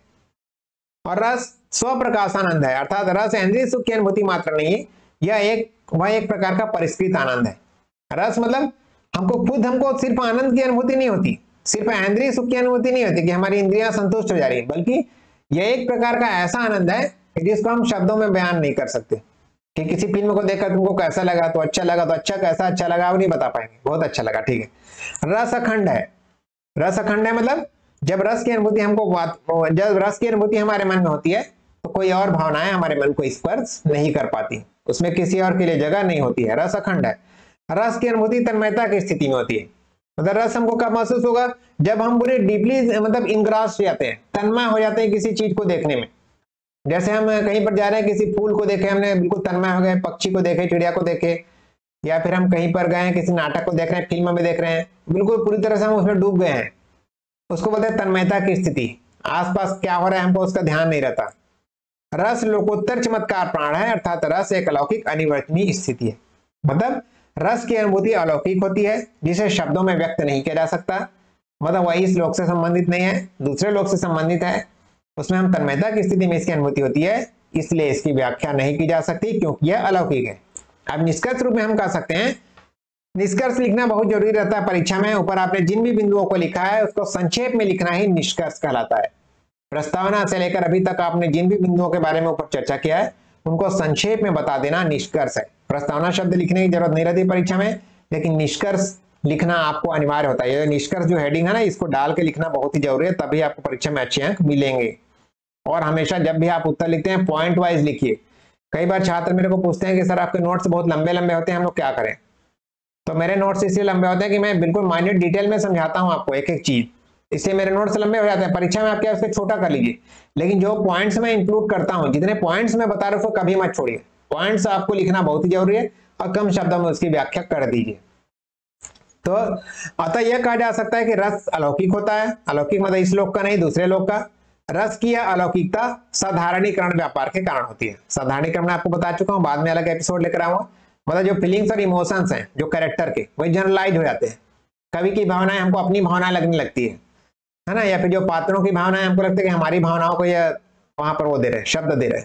और रस स्वप्रकाशानंद है, अर्थात रस इंद्रिय सुख की अनुभूति मात्र नहीं है, यह एक वह एक प्रकार का परिष्कृत आनंद है। रस मतलब हमको खुद हमको सिर्फ आनंद की अनुभूति नहीं होती, सिर्फ इंद्रिय सुख की अनुभूति नहीं होती कि हमारी इंद्रियां संतुष्ट हो जा रही है, बल्कि यह एक प्रकार का ऐसा आनंद है जिसको हम शब्दों में बयान नहीं कर सकते कि किसी फिल्म को देखकर तुमको कैसा लगा, तो अच्छा लगा, तो अच्छा कैसा अच्छा लगा वो नहीं बता पाएंगे, बहुत अच्छा लगा, ठीक है। रस अखंड है, रस अखंड है मतलब जब रस की अनुभूति हमको जब रस की अनुभूति हमारे मन में होती है तो कोई और भावनाएं हमारे मन को स्पर्श नहीं कर पाती, उसमें किसी और के लिए जगह नहीं होती है, रस अखंड है। रस की अनुभूति तन्मयता की स्थिति में होती है, मतलब रस हमको कब महसूस होगा, जब हम पूरे डीपली मतलब इंग्रास हो जाते हैं, तन्मय हो जाते हैं किसी चीज को देखने में। जैसे हम कहीं पर जा रहे हैं, किसी फूल को देखे हमने, बिल्कुल तन्मय हो गए, पक्षी को देखे, चिड़िया को देखे, या फिर हम कहीं पर गए हैं, किसी नाटक को देख रहे हैं, फिल्म में देख रहे हैं, बिल्कुल पूरी तरह से हम उसमें डूब गए हैं, उसको बोलते हैं तन्मयता की स्थिति। आसपास क्या हो रहा है हमको उसका ध्यान नहीं रहता। रस लोकोत्तर चमत्कार प्राण है, अर्थात रस एक अलौकिक अनिवर्तनीय स्थिति है, मतलब रस की अनुभूति अलौकिक होती है जिसे शब्दों में व्यक्त नहीं किया जा सकता, मतलब वह इस लोक से संबंधित नहीं है, दूसरे लोक से संबंधित है, उसमें हम तन्मयता की स्थिति में इसकी अनुभूति होती है, इसलिए इसकी व्याख्या नहीं की जा सकती क्योंकि यह अलौकिक है। अब निष्कर्ष रूप में हम कह सकते हैं, निष्कर्ष लिखना बहुत जरूरी रहता है परीक्षा में, ऊपर आपने जिन भी बिंदुओं को लिखा है उसको संक्षेप में लिखना ही निष्कर्ष कहलाता है। प्रस्तावना से लेकर अभी तक आपने जिन भी बिंदुओं के बारे में ऊपर चर्चा किया है उनको संक्षेप में बता देना निष्कर्ष है। प्रस्तावना शब्द लिखने की जरूरत नहीं रहती परीक्षा में, लेकिन निष्कर्ष लिखना आपको अनिवार्य होता है। ये निष्कर्ष जो हेडिंग है ना, इसको डाल के लिखना बहुत ही जरूरी है, तभी आपको परीक्षा में अच्छे अंक मिलेंगे। और हमेशा जब भी आप उत्तर लिखते हैं पॉइंट वाइज लिखिए। कई बार छात्र मेरे को पूछते हैं कि सर आपके नोट्स बहुत लंबे लंबे होते हैं, हम लोग क्या करें? तो मेरे नोट्स इसलिए लंबे होते हैं कि मैं बिल्कुल माइन्यूट डिटेल में समझाता हूँ आपको एक एक चीज, इसलिए मेरे नोट्स लंबे हो जाते हैं। परीक्षा में आप क्या उसको छोटा कर लीजिए, लेकिन जो पॉइंट्स मैं इंक्लूड करता हूँ, जितने पॉइंट्स मैं बता रहा हूँ कभी मत छोड़िए। पॉइंट्स आपको लिखना बहुत ही जरूरी है और कम शब्दों में उसकी व्याख्या कर दीजिए। तो अतः यह कहा जा सकता है कि रस अलौकिक होता है, अलौकिक मतलब इस लोक का नहीं दूसरे लोक का। रस की यह अलौकिकता साधारणीकरण व्यापार के कारण होती है। साधारणीकरण मैं आपको बता चुका हूँ, बाद में अलग एपिसोड लेकर आऊंगा। मतलब जो फीलिंग्स और इमोशंस हैं जो कैरेक्टर के, वही जनरलाइज हो जाते हैं। कवि की भावनाएं हमको अपनी भावनाएं लगने लगती है है ना, या फिर जो पात्रों की भावनाएं हमको लगता है कि हमारी भावनाओं को यह वहां पर वो दे रहे, शब्द दे रहे।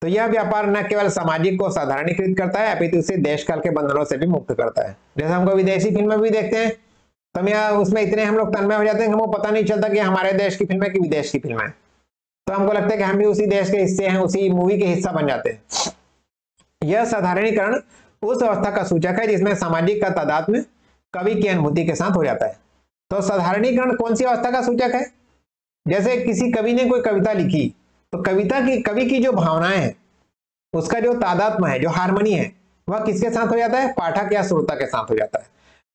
तो यह व्यापार न केवल सामाजिक को साधारणीकृत करता है, अपितु उसे देश काल के बंधनों से भी मुक्त करता है। जैसे हमको विदेशी फिल्में भी देखते हैं तो हम उसमें इतने हम लोग तन्मय हो जाते हैं कि हमको पता नहीं चलता कि हमारे देश की फिल्म है कि विदेश की फिल्म है। तो हमको लगता है कि हम भी उसी देश के हिस्से हैं, उसी मूवी के हिस्सा बन जाते हैं। यह साधारणीकरण उस अवस्था का सूचक है जिसमें सामाजिक का तादात्म्य कवि की अनुभूति के साथ हो जाता है। तो साधारणीकरण कौन सी अवस्था का सूचक है? जैसे किसी कवि ने कोई कविता लिखी तो कविता की कवि की जो भावनाएं हैं, उसका जो तादात्म्य है, जो हार्मनी है, वह किसके साथ हो जाता है? पाठक या श्रोता के साथ हो जाता है।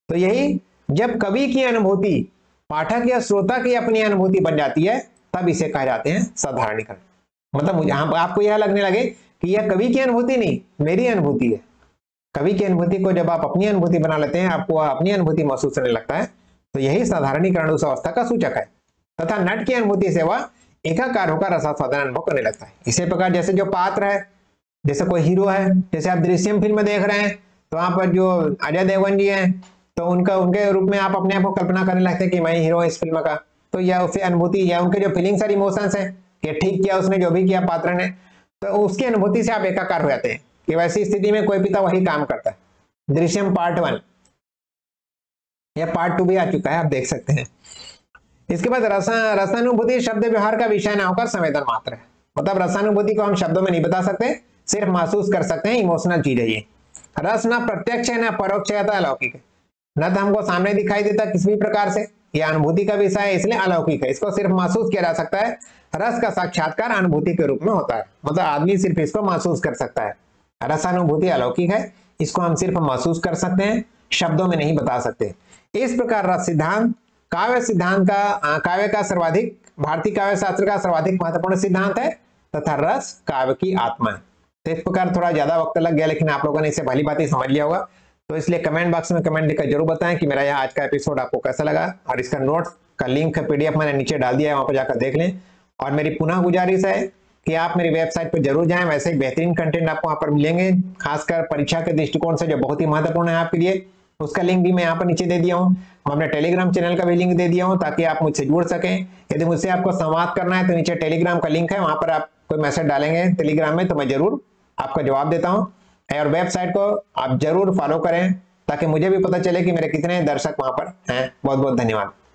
तो यही जब कवि की अनुभूति पाठक या श्रोता की अपनी अनुभूति बन जाती है तब इसे कहा जाते हैं साधारणीकरण। मतलब मुझे आपको यह लगने लगे कि यह कवि की अनुभूति नहीं मेरी अनुभूति है। कवि की अनुभूति को जब आप अपनी अनुभूति बना लेते हैं, आपको अपनी अनुभूति महसूस होने लगता है, तो यही साधारणीकरण उस अवस्था का सूचक है। तथा नट की अनुभूति से वह एकाकार होकर रसास्वादन अनुभव करने लगता है। इसी प्रकार जैसे जो पात्र है, जैसे कोई हीरो है, जैसे आप दृश्यम फिल्म देख रहे हैं तो वहां पर जो अजय देवगन जी हैं तो उनका उनके रूप में आप अपने आप को कल्पना करने लगते हैं कि मैं हीरो हूं इस फिल्म का। तो यह उससे अनुभूति या उनके जो फीलिंग्स और इमोशंस हैं कि ठीक किया उसने जो भी किया पात्र ने, तो उसकी अनुभूति से आप एकाकार हो जाते हैं कि वैसी स्थिति में कोई पिता वही काम करता है। दृश्यम पार्ट वन या पार्ट टू भी आ चुका है, आप देख सकते हैं। इसके बाद रसा रसानुभूति शब्द व्यवहार का विषय न होकर संवेदन मात्र है। मतलब रसानुभूति को हम शब्दों में नहीं बता सकते, सिर्फ महसूस कर सकते हैं, इमोशनल चीज है ये। रस ना प्रत्यक्ष है ना परोक्ष है, अलौकिक है। न तो हमको सामने दिखाई देता किसी भी प्रकार से, यह अनुभूति का विषय है इसलिए अलौकिक है, इसको सिर्फ महसूस किया जा सकता है। रस का साक्षात्कार अनुभूति के रूप में होता है, मतलब आदमी सिर्फ इसको महसूस कर सकता है। रसानुभूति अलौकिक है, इसको हम सिर्फ महसूस कर सकते हैं, शब्दों में नहीं बता सकते। इस प्रकार रस सिद्धांत काव्य सिद्धांत का काव्य का सर्वाधिक भारतीय काव्यशास्त्र का सर्वाधिक महत्वपूर्ण सिद्धांत है तथा रस काव्य की आत्मा है। तो इस प्रकार थोड़ा ज्यादा वक्त लग गया, लेकिन आप लोगों ने इसे भली भांति समझ लिया होगा। तो इसलिए कमेंट बॉक्स में कमेंट लिखकर जरूर बताएं कि मेरा यह आज का एपिसोड आपको कैसा लगा, और इसका नोट्स का लिंक पीडीएफ मैंने नीचे डाल दिया है, वहां पर जाकर देख लें। और मेरी पुनः गुजारिश है कि आप मेरी वेबसाइट पर जरूर जाएं, वैसे ही बेहतरीन कंटेंट आपको वहां पर मिलेंगे, खासकर परीक्षा के दृष्टिकोण से जो बहुत ही महत्वपूर्ण है आपके लिए। उसका लिंक भी मैं यहाँ पर नीचे दे दिया हूँ। मैं अपने टेलीग्राम चैनल का भी लिंक दे दिया हूँ ताकि आप मुझसे जुड़ सकें। यदि मुझसे आपको संवाद करना है तो नीचे टेलीग्राम का लिंक है, वहाँ पर आप कोई मैसेज डालेंगे टेलीग्राम में तो मैं जरूर आपका जवाब देता हूँ। और वेबसाइट को आप जरूर फॉलो करें ताकि मुझे भी पता चले कि मेरे कितने दर्शक वहां पर हैं। बहुत बहुत धन्यवाद।